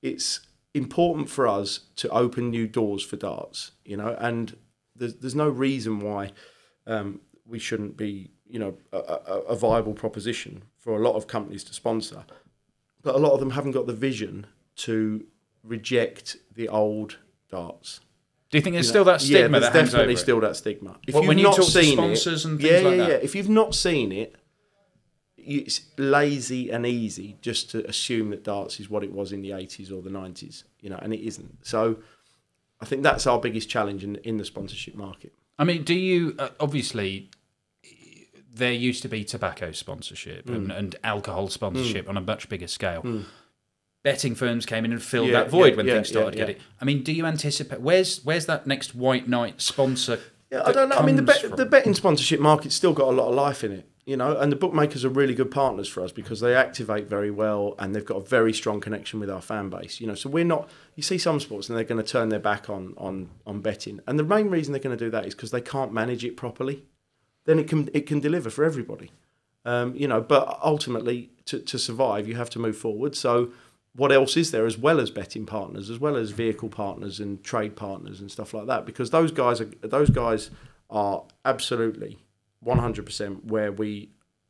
it's important for us to open new doors for darts, you know, and there's, there's no reason why um, we shouldn't be, you know, a, a viable proposition for a lot of companies to sponsor, but a lot of them haven't got the vision to reject the old darts. Do you think there's you still know? that stigma? Yeah, there's that definitely hangs over still it. that stigma. If well, you've when not you talk seen to sponsors it, and things yeah, like yeah, that. yeah, if you've not seen it, it's lazy and easy just to assume that darts is what it was in the eighties or the nineties, you know, and it isn't. So I think that's our biggest challenge in, in the sponsorship market. I mean, do you, uh, obviously, there used to be tobacco sponsorship mm. and, and alcohol sponsorship mm. on a much bigger scale. Mm. Betting firms came in and filled yeah, that void yeah, when yeah, things started yeah, yeah. getting. I mean, do you anticipate, where's, where's that next white knight sponsor? Yeah, I don't know. I mean, the, bet, the betting sponsorship market's still got a lot of life in it. You know, and the bookmakers are really good partners for us because they activate very well and they've got a very strong connection with our fan base. You know, so we're not, you see some sports and they're going to turn their back on on on betting. And the main reason they're going to do that is because they can't manage it properly. Then it can it can deliver for everybody. Um, you know, but ultimately to, to survive, you have to move forward. So what else is there as well as betting partners, as well as vehicle partners and trade partners and stuff like that? Because those guys are, those guys are absolutely one hundred percent where we,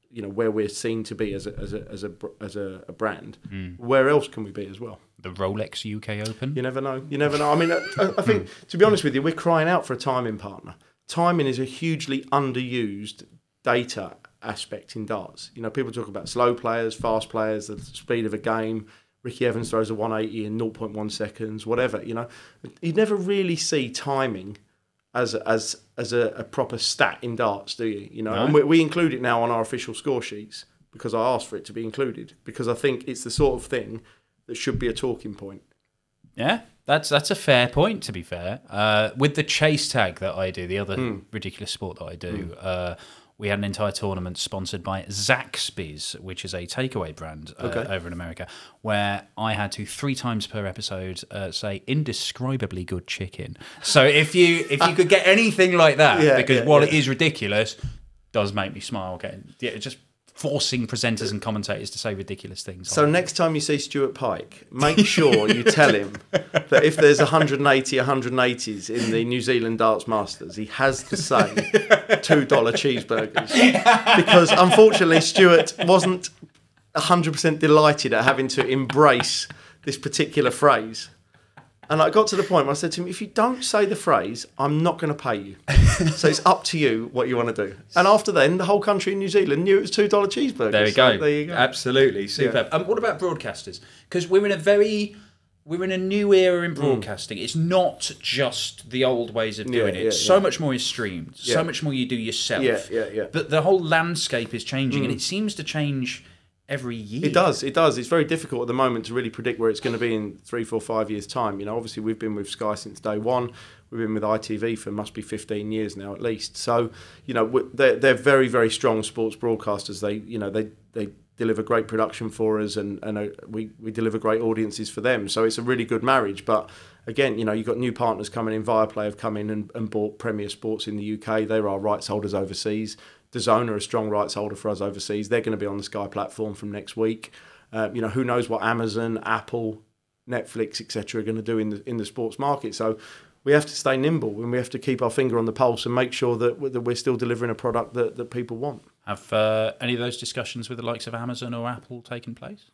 you know, where we're seen to be as a as a as a as a, a brand. Mm. Where else can we be as well? The Rolex U K Open. You never know. You never know. I mean, I, I think to be honest with you, we're crying out for a timing partner. Timing is a hugely underused data aspect in darts. You know, people talk about slow players, fast players, the speed of a game. Ricky Evans throws a one eighty in zero point one seconds, whatever. You know, you never really see timing as as as a, a proper stat in darts, do you? You know, no. and we, we include it now on our official score sheets because I asked for it to be included because I think it's the sort of thing that should be a talking point. Yeah, that's that's a fair point. To be fair, uh, with the chase tag that I do, the other mm. ridiculous sport that I do, mm. uh, we had an entire tournament sponsored by Zaxby's, which is a takeaway brand uh, okay. over in America, where I had to three times per episode uh, say indescribably good chicken. So if you if you could get anything like that, yeah, because yeah, while yeah. it is ridiculous, does make me smile. Getting yeah, just. forcing presenters and commentators to say ridiculous things. So next time you see Stuart Pike, make sure you tell him that if there's one hundred eighty, one hundred eighties in the New Zealand Darts Masters, he has to say two dollar cheeseburgers. Because unfortunately, Stuart wasn't one hundred percent delighted at having to embrace this particular phrase. And I got to the point where I said to him, if you don't say the phrase, I'm not going to pay you. So it's up to you what you want to do. And after then, the whole country in New Zealand knew it was two dollar cheeseburgers. There we go. So there you go. Absolutely. Superb. Yeah. Um, what about broadcasters? Because we're in a very... We're in a new era in broadcasting. Mm. It's not just the old ways of doing yeah, it. Yeah, so yeah. much more is streamed. Yeah. So much more you do yourself. Yeah, yeah, yeah. But the whole landscape is changing, mm. and it seems to change... every year. It does, it does. It's very difficult at the moment to really predict where it's going to be in three, four, five years' time. You know, obviously we've been with Sky since day one. We've been with I T V for must be fifteen years now at least. So, you know, they're, they're very, very strong sports broadcasters. They, you know, they, they deliver great production for us, and, and we, we deliver great audiences for them. So it's a really good marriage. But again, you know, you've got new partners coming in. Viaplay have come in and, and bought Premier Sports in the U K. They're our rights holders overseas. DAZN are a strong rights holder for us overseas. They're going to be on the Sky platform from next week. Uh, you know, who knows what Amazon, Apple, Netflix, et cetera are going to do in the, in the sports market. So we have to stay nimble, and we have to keep our finger on the pulse and make sure that we're still delivering a product that, that people want. Have uh, any of those discussions with the likes of Amazon or Apple taken place?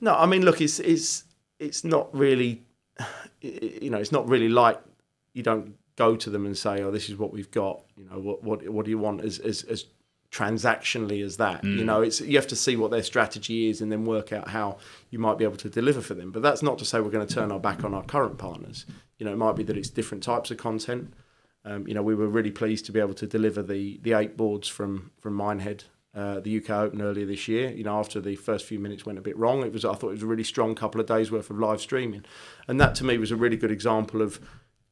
No, I mean, look, it's it's it's not really, you know, it's not really like you don't go to them and say, "Oh, this is what we've got." You know, what what what do you want as as, as transactionally as that? Mm. You know, it's you have to see what their strategy is and then work out how you might be able to deliver for them. But that's not to say we're going to turn our back on our current partners. You know, it might be that it's different types of content. Um, you know, we were really pleased to be able to deliver the the eight boards from from Minehead, uh, the U K Open earlier this year. You know, after the first few minutes went a bit wrong, it was I thought it was a really strong couple of days worth of live streaming, and that to me was a really good example of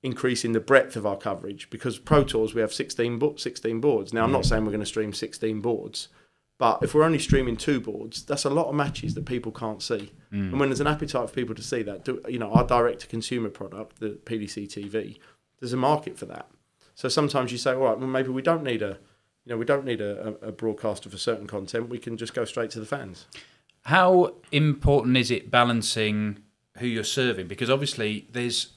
increasing the breadth of our coverage. Because Pro Tours, we have sixteen, bo sixteen boards. Now, I'm not saying we're going to stream sixteen boards, but if we're only streaming two boards, that's a lot of matches that people can't see. Mm. And when there's an appetite for people to see that, do, you know, our direct-to-consumer product, the P D C T V, there's a market for that. So sometimes you say, all right, well, maybe we don't need a, you know, we don't need a, a broadcaster for certain content. We can just go straight to the fans. How important is it balancing who you're serving? Because obviously there's...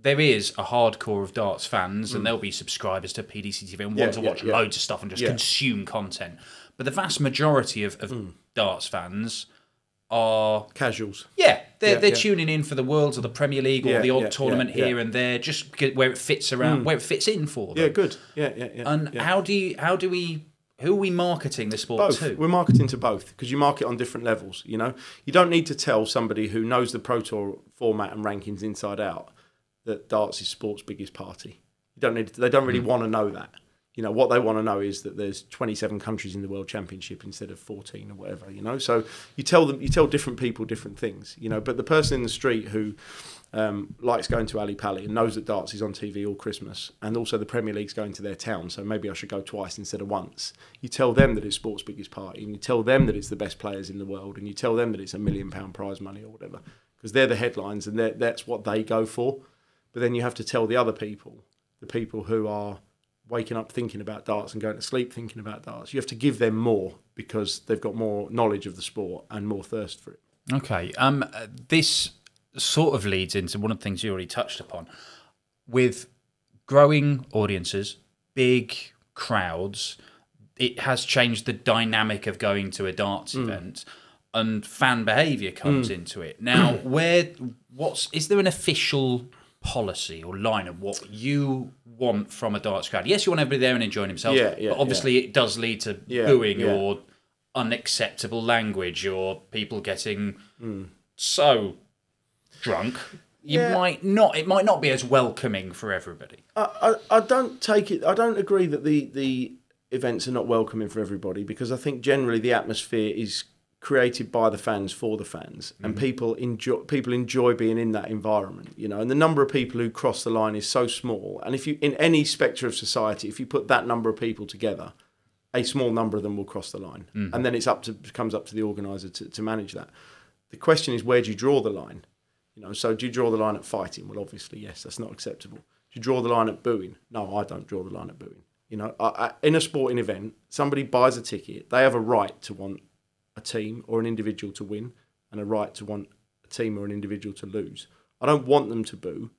there is a hardcore of darts fans, mm. and they'll be subscribers to P D C T V and want yeah, to watch yeah, yeah. loads of stuff and just yeah. consume content. But the vast majority of, of mm. darts fans are... casuals. Yeah, they're, yeah, they're yeah. tuning in for the Worlds or the Premier League or yeah, the odd yeah, tournament yeah, here yeah. and there, just where it fits around, mm. where it fits in for them. Yeah, good. Yeah, yeah, yeah. And yeah. how do you, how do we... who are we marketing the sport both. to? We're marketing to both, because you market on different levels, you know? You don't need to tell somebody who knows the Pro Tour format and rankings inside out that darts is sport's biggest party. You don't need to, they don't really want to know that. You know, what they want to know is that there's twenty-seven countries in the World Championship instead of fourteen or whatever, you know? So you tell them, you tell different people different things, you know? But the person in the street who um, likes going to Ali Pally and knows that darts is on T V all Christmas, and also the Premier League's going to their town, so maybe I should go twice instead of once. You tell them that it's sport's biggest party, and you tell them that it's the best players in the world, and you tell them that it's a million pound prize money or whatever, because they're the headlines and that's what they go for. But then you have to tell the other people, the people who are waking up thinking about darts and going to sleep thinking about darts. You have to give them more, because they've got more knowledge of the sport and more thirst for it. Okay. Um, this sort of leads into one of the things you already touched upon. With growing audiences, big crowds, it has changed the dynamic of going to a darts mm. event. And fan behaviour comes mm. into it. Now, where what's is there an official... policy or line of what you want from a darts crowd? Yes, you want everybody there and enjoying themselves, yeah, yeah, but obviously yeah. it does lead to yeah, booing yeah. or unacceptable language or people getting mm. so drunk. You yeah. might not. It might not be as welcoming for everybody. I, I, I don't take it. I don't agree that the the events are not welcoming for everybody, because I think generally the atmosphere is created by the fans for the fans, and mm-hmm. people enjoy people enjoy being in that environment, you know. And the number of people who cross the line is so small, and if you in any spectre of society, if you put that number of people together, a small number of them will cross the line, mm-hmm. and then it's up to comes up to the organizer to, to manage that. The question is, where do you draw the line? You know, so do you draw the line at fighting? Well, obviously yes, that's not acceptable. Do you draw the line at booing? No, I don't draw the line at booing. You know, I, I, in a sporting event, somebody buys a ticket, they have a right to want a team or an individual to win, and a right to want a team or an individual to lose. I don't want them to boo,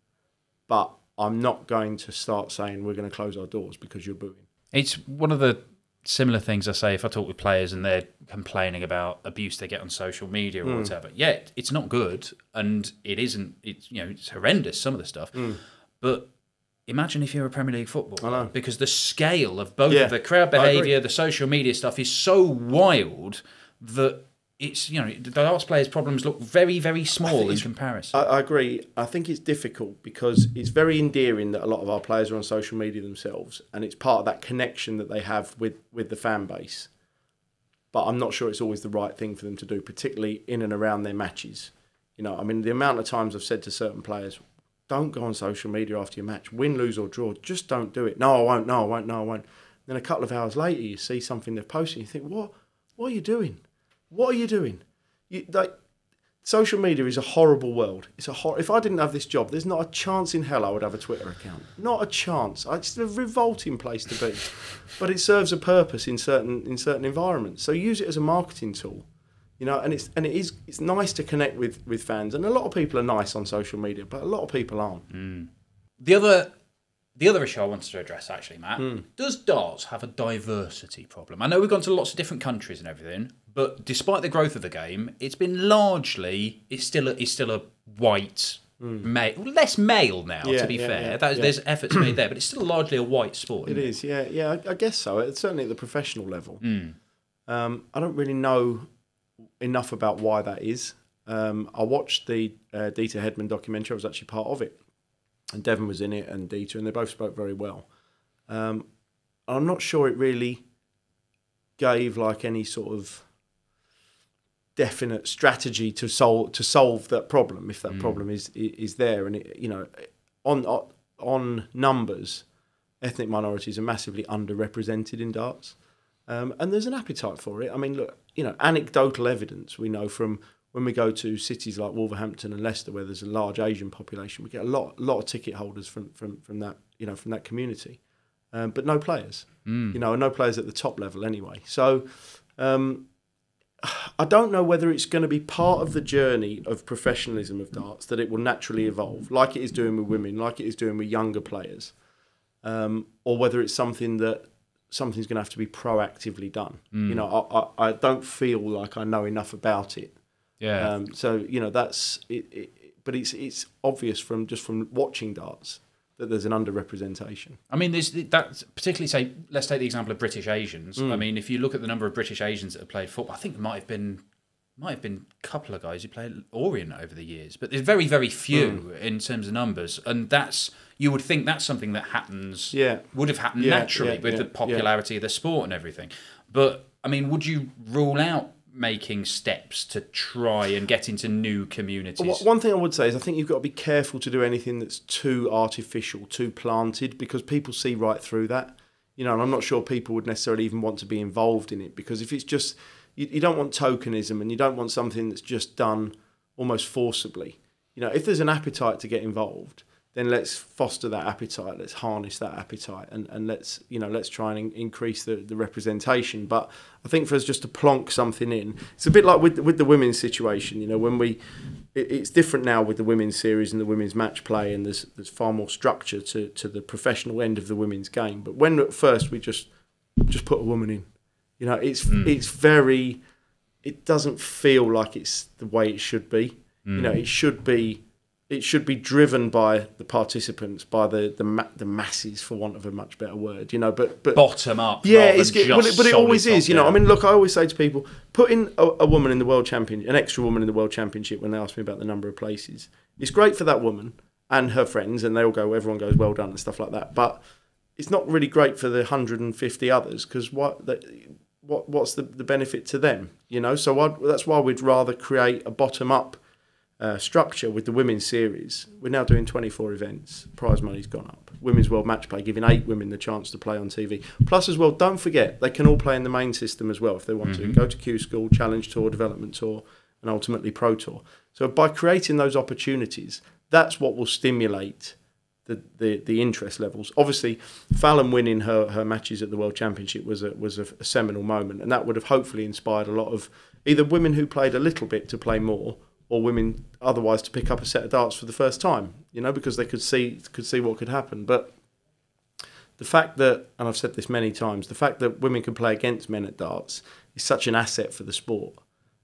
but I'm not going to start saying we're going to close our doors because you're booing. It's one of the similar things I say if I talk with players and they're complaining about abuse they get on social media or mm. whatever. Yeah, it's not good, and it isn't. It's you know it's horrendous, some of the stuff, mm. but. Imagine if you're a Premier League footballer. I know. Because the scale of both yeah. the crowd behaviour, the social media stuff is so wild that it's, you know, the darts players' problems look very, very small in comparison. I, I agree. I think it's difficult because it's very endearing that a lot of our players are on social media themselves, and it's part of that connection that they have with, with the fan base. But I'm not sure it's always the right thing for them to do, particularly in and around their matches. You know, I mean, the amount of times I've said to certain players, don't go on social media after your match. Win, lose or draw, just don't do it. No, I won't, no, I won't, no, I won't. Then a couple of hours later, you see something they've posted, and you think, what, what are you doing? What are you doing? You, like, social media is a horrible world. It's a hor- If I didn't have this job, there's not a chance in hell I would have a Twitter account. Not a chance. It's a revolting place to be. But it serves a purpose in certain in certain environments. So use it as a marketing tool. You know, and it's and it is it's nice to connect with with fans, and a lot of people are nice on social media, but a lot of people aren't. Mm. The other the other issue I wanted to address, actually, Matt, mm. does darts have a diversity problem? I know we've gone to lots of different countries and everything, but despite the growth of the game, it's been largely it's still a, it's still a white mm. male, less male now. Yeah, to be yeah, fair, yeah, that, yeah. there's efforts made there, but it's still largely a white sport. It is, it? yeah, yeah, I, I guess so. It's certainly at the professional level. Mm. Um, I don't really know enough about why that is. Um, I watched the uh, Dieter Hedman documentary. I was actually part of it, and Devon was in it, and Dieter, and they both spoke very well. Um, I'm not sure it really gave like any sort of definite strategy to solve to solve that problem, if that mm. problem is is there. And it, you know, on on numbers, ethnic minorities are massively underrepresented in darts. Um, and there's an appetite for it. I mean, look, you know, anecdotal evidence we know from when we go to cities like Wolverhampton and Leicester, where there's a large Asian population, we get a lot, lot of ticket holders from from from that, you know, from that community, um, but no players, mm. you know, and no players at the top level anyway. So um, I don't know whether it's going to be part of the journey of professionalism of darts that it will naturally evolve, like it is doing with women, like it is doing with younger players, um, or whether it's something that. Something's going to have to be proactively done. Mm. You know, I, I, I don't feel like I know enough about it. Yeah. Um, so, you know, that's it, it. But it's it's obvious from just from watching darts that there's an underrepresentation. I mean, there's that particularly, say, let's take the example of British Asians. Mm. I mean, if you look at the number of British Asians that have played football, I think it might have been... Might have been a couple of guys who played Orient over the years, but there's very, very few mm. in terms of numbers, and that's you would think that's something that happens, yeah, would have happened yeah, naturally yeah, with yeah, the popularity yeah. of the sport and everything. But I mean, would you rule out making steps to try and get into new communities? Well, one thing I would say is I think you've got to be careful to do anything that's too artificial, too planted, because people see right through that. You know, and I'm not sure people would necessarily even want to be involved in it, because if it's just You, you don't want tokenism, and you don't want something that's just done almost forcibly. You know, if there's an appetite to get involved, then let's foster that appetite. Let's harness that appetite, and, and let's, you know, let's try and in, increase the, the representation. But I think for us just to plonk something in, it's a bit like with with the women's situation. You know, when we, it, it's different now with the women's series and the women's match play, and there's there's far more structure to to the professional end of the women's game. But when at first we just just put a woman in. You know, it's mm. it's very, it doesn't feel like it's the way it should be. Mm. You know, it should be, it should be driven by the participants, by the the ma the masses, for want of a much better word. You know, but but bottom up. Yeah, it's good, but it, but it always is. You know, down. I mean, look, I always say to people, putting a, a woman in the world championship, an extra woman in the world championship, when they ask me about the number of places, it's great for that woman and her friends, and they all go, everyone goes, well done and stuff like that. But it's not really great for the one hundred and fifty others, because what the, What what's the, the benefit to them, you know? So I'd, that's why we'd rather create a bottom up uh, structure with the women's series. We're now doing twenty-four events. Prize money's gone up. Women's World Match Play, giving eight women the chance to play on T V. Plus, as well, don't forget they can all play in the main system as well if they want mm-hmm. to. Go to Q School, Challenge Tour, Development Tour, and ultimately Pro Tour. So by creating those opportunities, that's what will stimulate The, the the interest levels. Obviously, Fallon winning her her matches at the World Championship was a was a, a seminal moment, and that would have hopefully inspired a lot of either women who played a little bit to play more, or women otherwise to pick up a set of darts for the first time. You know, because they could see could see what could happen. But the fact that, and I've said this many times, the fact that women can play against men at darts is such an asset for the sport,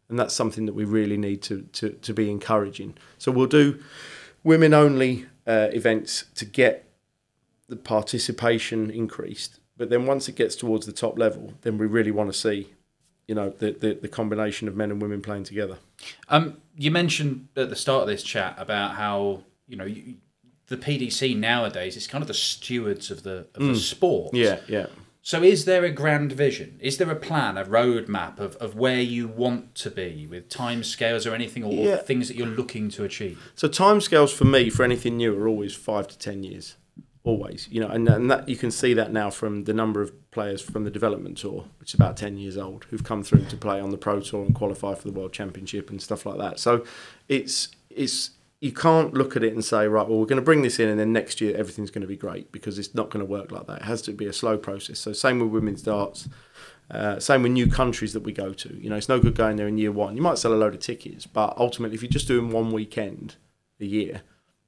and that's something that we really need to to to be encouraging. So we'll do women only Uh, events to get the participation increased, but then once it gets towards the top level, then we really want to see, you know, the the, the combination of men and women playing together. Um, you mentioned at the start of this chat about how, you know, you, the P D C nowadays is kind of the stewards of the of mm. the sport. Yeah, yeah. So is there a grand vision? Is there a plan, a roadmap of, of where you want to be with timescales or anything, or yeah. things that you're looking to achieve? So timescales for me, for anything new, are always five to ten years, always. You know, and, and that you can see that now from the number of players from the development tour, which is about ten years old, who've come through to play on the pro tour and qualify for the world championship and stuff like that. So it's it's you can't look at it and say, right, well, we're going to bring this in and then next year everything's going to be great, because it's not going to work like that. It has to be a slow process. So same with women's darts. Uh, same with new countries that we go to. You know, it's no good going there in year one. You might sell a load of tickets, but ultimately, if you're just doing one weekend a year,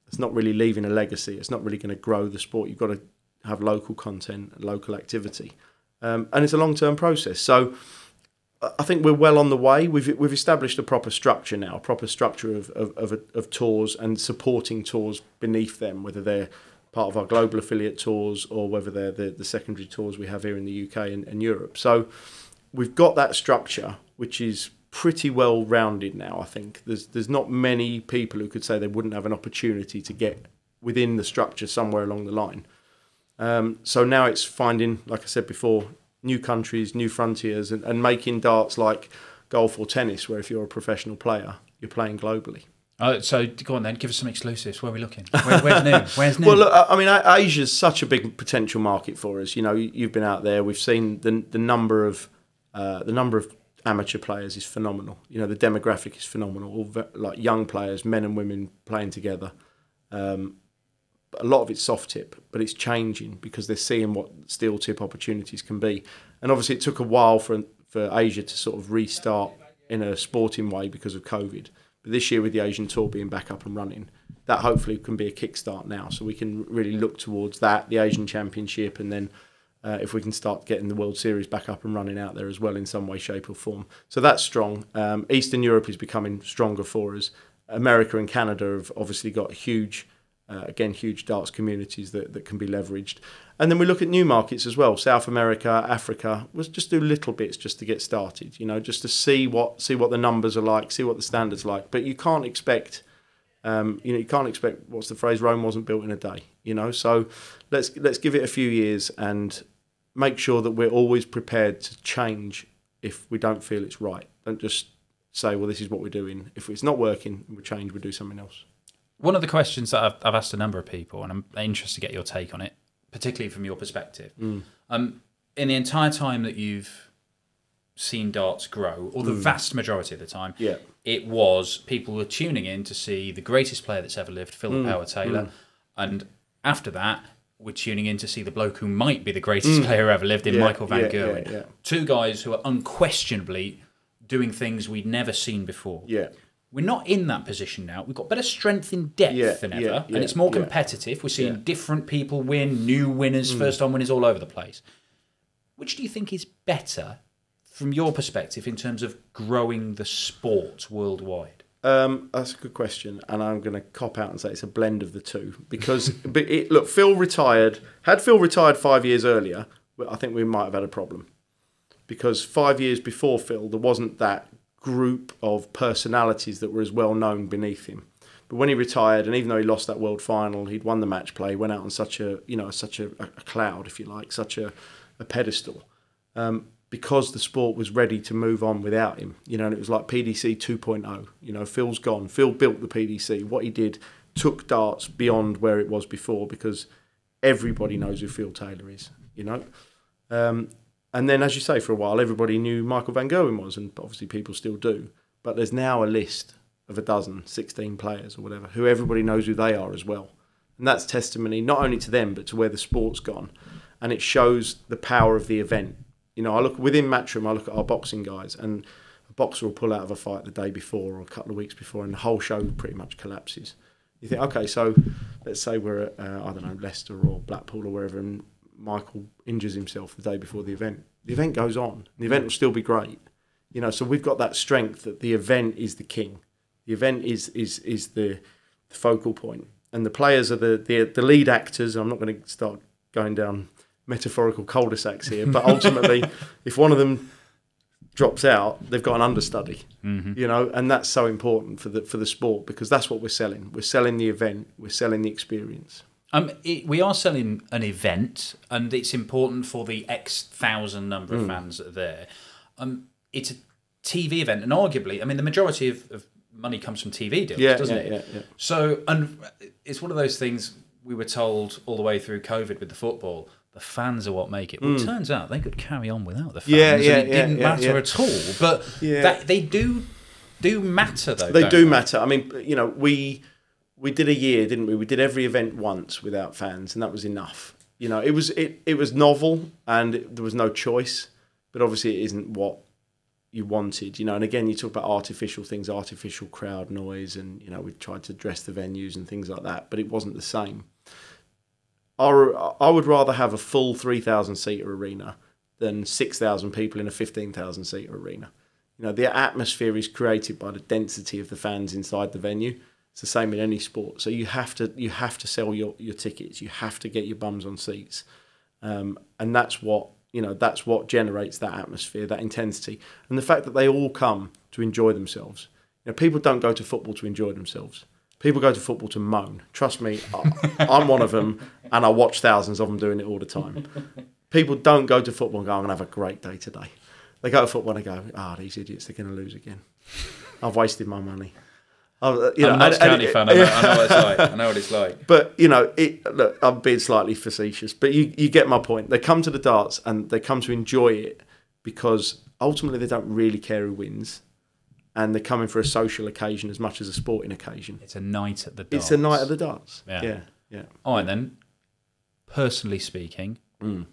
it's not really leaving a legacy. It's not really going to grow the sport. You've got to have local content, local activity, um, and it's a long-term process. So I think we're well on the way. We've we've established a proper structure now, a proper structure of of of, of tours and supporting tours beneath them, whether they're part of our global affiliate tours or whether they're the, the secondary tours we have here in the U K and, and Europe. So we've got that structure, which is pretty well rounded now, I think. There's, there's not many people who could say they wouldn't have an opportunity to get within the structure somewhere along the line. Um, so now it's finding, like I said before, new countries, new frontiers, and, and making darts like golf or tennis, where if you're a professional player, you're playing globally. Oh, so go on then, give us some exclusives. Where are we looking? Where, where's new? Where's new? Well, look, I mean, Asia's such a big potential market for us. You know, you've been out there. We've seen the the number of uh, the number of amateur players is phenomenal. You know, the demographic is phenomenal. All ve like young players, men and women playing together. Um, a lot of it's soft tip, but it's changing because they're seeing what steel tip opportunities can be. And obviously, it took a while for for Asia to sort of restart in a sporting way because of COVID. But this year, with the Asian Tour being back up and running, that hopefully can be a kickstart now. So we can really look towards that, the Asian Championship, and then uh, if we can start getting the World Series back up and running out there as well in some way, shape or form. So that's strong. Um, Eastern Europe is becoming stronger for us. America and Canada have obviously got huge, uh, again, huge darts communities that, that can be leveraged. And then we look at new markets as well. South America, Africa, we'll just do little bits just to get started, you know, just to see what see what the numbers are like, see what the standards are like. But you can't expect, um, you know, you can't expect, what's the phrase, Rome wasn't built in a day, you know. So let's, let's give it a few years and make sure that we're always prepared to change if we don't feel it's right. Don't just say, well, this is what we're doing. If it's not working, we'll change, we'll do something else. One of the questions that I've, I've asked a number of people, and I'm interested to get your take on it, particularly from your perspective. Mm. Um, in the entire time that you've seen darts grow, or the mm. vast majority of the time, yeah. it was people were tuning in to see the greatest player that's ever lived, Philip mm. Taylor, mm. and after that, we're tuning in to see the bloke who might be the greatest mm. player ever lived in yeah, Michael Van yeah, Gerwen. Yeah, yeah. Two guys who are unquestionably doing things we'd never seen before. Yeah. We're not in that position now. We've got better strength in depth yeah, than ever, yeah, yeah, and it's more competitive. Yeah. We're seeing yeah. different people win, new winners, mm. first-time winners all over the place. Which do you think is better from your perspective in terms of growing the sport worldwide? Um, that's a good question, and I'm going to cop out and say it's a blend of the two. Because, but it, look, Phil retired. Had Phil retired five years earlier, I think we might have had a problem. Because five years before Phil, there wasn't that group of personalities that were as well known beneath him. But when he retired, and even though he lost that world final, he'd won the match play, went out on such a, you know, such a, a cloud, if you like, such a, a pedestal, um, because the sport was ready to move on without him. You know, and it was like P D C two point oh. You know, Phil's gone. Phil built the P D C. What he did took darts beyond where it was before, because everybody knows who Phil Taylor is, you know. Um, And then, as you say, for a while, everybody knew Michael Van Gerwen was, and obviously people still do. But there's now a list of a dozen, sixteen players or whatever, who everybody knows who they are as well. And that's testimony not only to them, but to where the sport's gone. And it shows the power of the event. You know, I look within Matchroom, I look at our boxing guys, and a boxer will pull out of a fight the day before or a couple of weeks before, and the whole show pretty much collapses. You think, okay, so let's say we're at, uh, I don't know, Leicester or Blackpool or wherever, and Michael injures himself the day before the event. The event goes on. The event will still be great. You know, so we've got that strength that the event is the king. The event is is is the, the focal point. And the players are the, the, the lead actors. I'm not going to start going down metaphorical cul-de-sacs here, but ultimately, if one of them drops out, they've got an understudy, mm-hmm. you know, and that's so important for the, for the sport, because that's what we're selling. We're selling the event. We're selling the experience. Um, it, we are selling an event, and it's important for the X thousand number of mm. fans that are there. Um, it's a T V event, and arguably, I mean, the majority of, of money comes from T V deals, yeah, doesn't yeah, it? Yeah, yeah. So, and it's one of those things we were told all the way through COVID with the football. the fans are what make it. Well, mm. it turns out they could carry on without the fans. Yeah, yeah, and it yeah, didn't yeah, matter yeah. at all. But yeah. that, they do do matter, though. They do they? matter. I mean, you know, we we did a year, didn't we? We did every event once without fans, and that was enough. You know, it was it it was novel, and it, there was no choice. But obviously, it isn't what you wanted. You know, and again, you talk about artificial things, artificial crowd noise, and you know, we've tried to dress the venues and things like that, but it wasn't the same. I would rather have a full three thousand seater arena than six thousand people in a fifteen thousand seater arena. You know, the atmosphere is created by the density of the fans inside the venue. It's the same in any sport. So you have to you have to sell your, your tickets. You have to get your bums on seats, um, and that's what you know. That's what generates that atmosphere, that intensity, and the fact that they all come to enjoy themselves. You know, people don't go to football to enjoy themselves. People go to football to moan. Trust me, I'm one of them, and I watch thousands of them doing it all the time. People don't go to football and go, I'm going to have a great day today. They go to football and they go, ah, oh, these idiots, they're going to lose again. I've wasted my money. You know, I'm not a County fan, I know, I know what it's like. I know what it's like. But, you know, it, look, I'm being slightly facetious, but you, you get my point. They come to the darts and they come to enjoy it because ultimately they don't really care who wins. And they're coming for a social occasion as much as a sporting occasion. It's a night at the darts. It's a night at the darts. Yeah. Yeah. yeah. All right, then. Personally speaking, mm.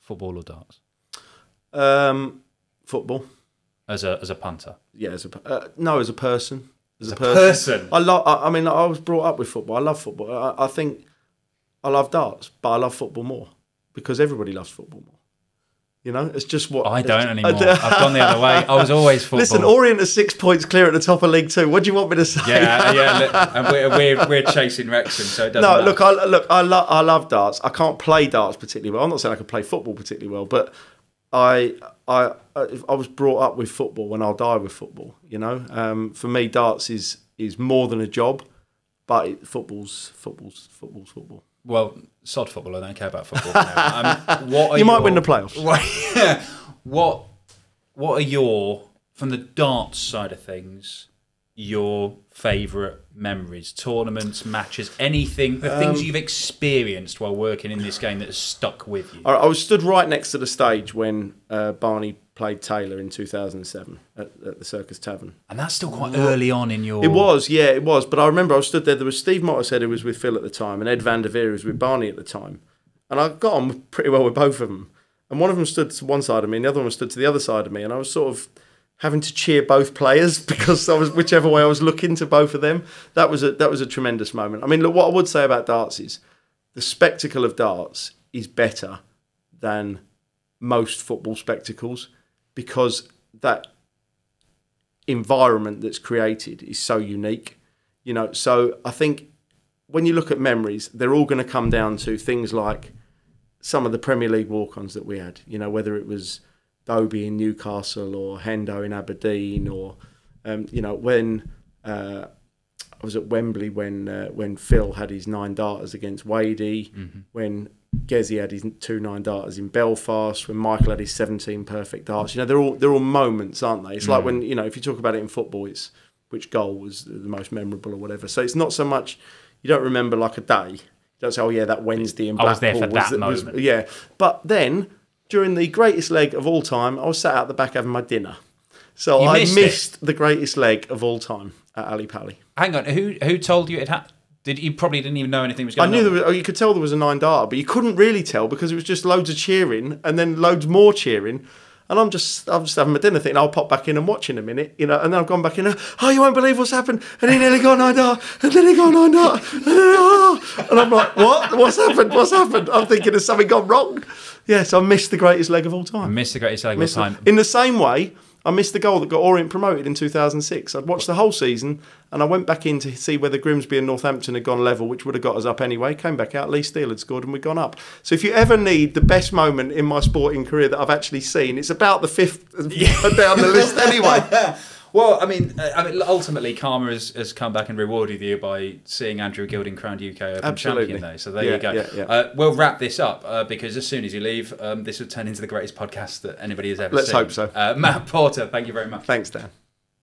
football or darts? Um, football. As a as a punter? Yeah, as a uh, no, as a person. As, as a person. person. I love. I, I mean, I was brought up with football. I love football. I, I think I love darts, but I love football more because everybody loves football more. You know, it's just what... I don't anymore. I I've gone the other way. I was always football. Listen, Orient are six points clear at the top of League Two. What do you want me to say? Yeah, yeah. And we're, we're, we're chasing Wrexham, so it doesn't no, matter. No, look, I, look I, lo I love darts. I can't play darts particularly well. I'm not saying I can play football particularly well, but I I, I was brought up with football and I'll die with football, you know. Um, for me, darts is is more than a job, but it, football's football's football's football. Well, sod football. I don't care about football. Now. Um, what are you might your, win the playoffs. What, yeah, what What are your, from the darts side of things, your favourite memories, tournaments, matches, anything, the um, things you've experienced while working in this game that has stuck with you? I, I was stood right next to the stage when uh, Barney played Taylor in two thousand seven at, at the Circus Tavern. And that's still quite early on in your... It was, yeah, it was. But I remember I was stood there. There was Steve Mottishead, who was with Phil at the time, and Ed Van Der Veer, who was with Barney at the time. And I got on pretty well with both of them. And one of them stood to one side of me, and the other one stood to the other side of me. And I was sort of having to cheer both players because I was whichever way I was looking to both of them. That was a, that was a tremendous moment. I mean, look, what I would say about darts is the spectacle of darts is better than most football spectacles, because that environment that's created is so unique, you know. So I think when you look at memories, they're all going to come down to things like some of the Premier League walk-ons that we had, you know, whether it was Dobie in Newcastle or Hendo in Aberdeen, or, um, you know, when uh, I was at Wembley when uh, when Phil had his nine darters against Wadey, mm-hmm. when Gezi had his two nine darters in Belfast, when Michael had his seventeen perfect darts. You know, they're all they're all moments, aren't they? It's mm. like when, you know, if you talk about it in football, it's which goal was the most memorable or whatever. So it's not so much, you don't remember like a day. You don't say, oh yeah, that Wednesday in Blackpool. I was there for that was, moment. Was, yeah. But then during the greatest leg of all time, I was sat out the back having my dinner. So you I missed, missed the greatest leg of all time at Ali Pally. Hang on, who who told you it happened? Did you probably didn't even know anything was going on? I knew on. There was, you could tell there was a nine dart, but you couldn't really tell because it was just loads of cheering and then loads more cheering. And I'm just I'm just having my dinner thinking I'll pop back in and watch in a minute, you know. And then I've gone back in and, oh, you won't believe what's happened. And he nearly got nine dart, and then he got nine dart, and then oh. And I'm like, what? What's happened? What's happened? I'm thinking has something gone wrong? Yes, I missed the greatest leg of all time. I missed the greatest leg of all time. The, in the same way, I missed the goal that got Orient promoted in two thousand six. I'd watched the whole season and I went back in to see whether Grimsby and Northampton had gone level, which would have got us up anyway. Came back out, Lee Steele had scored and we'd gone up. So if you ever need the best moment in my sporting career that I've actually seen, it's about the fifth down the list anyway. Well, I mean, I mean, ultimately, karma has, has come back and rewarded you by seeing Andrew Gilding crowned U K Open Absolutely. Champion, though. So there yeah, you go. Yeah, yeah. Uh, we'll wrap this up uh, because as soon as you leave, um, this will turn into the greatest podcast that anybody has ever Let's seen. Let's hope so. Uh, Matt Porter, thank you very much. Thanks, Dan.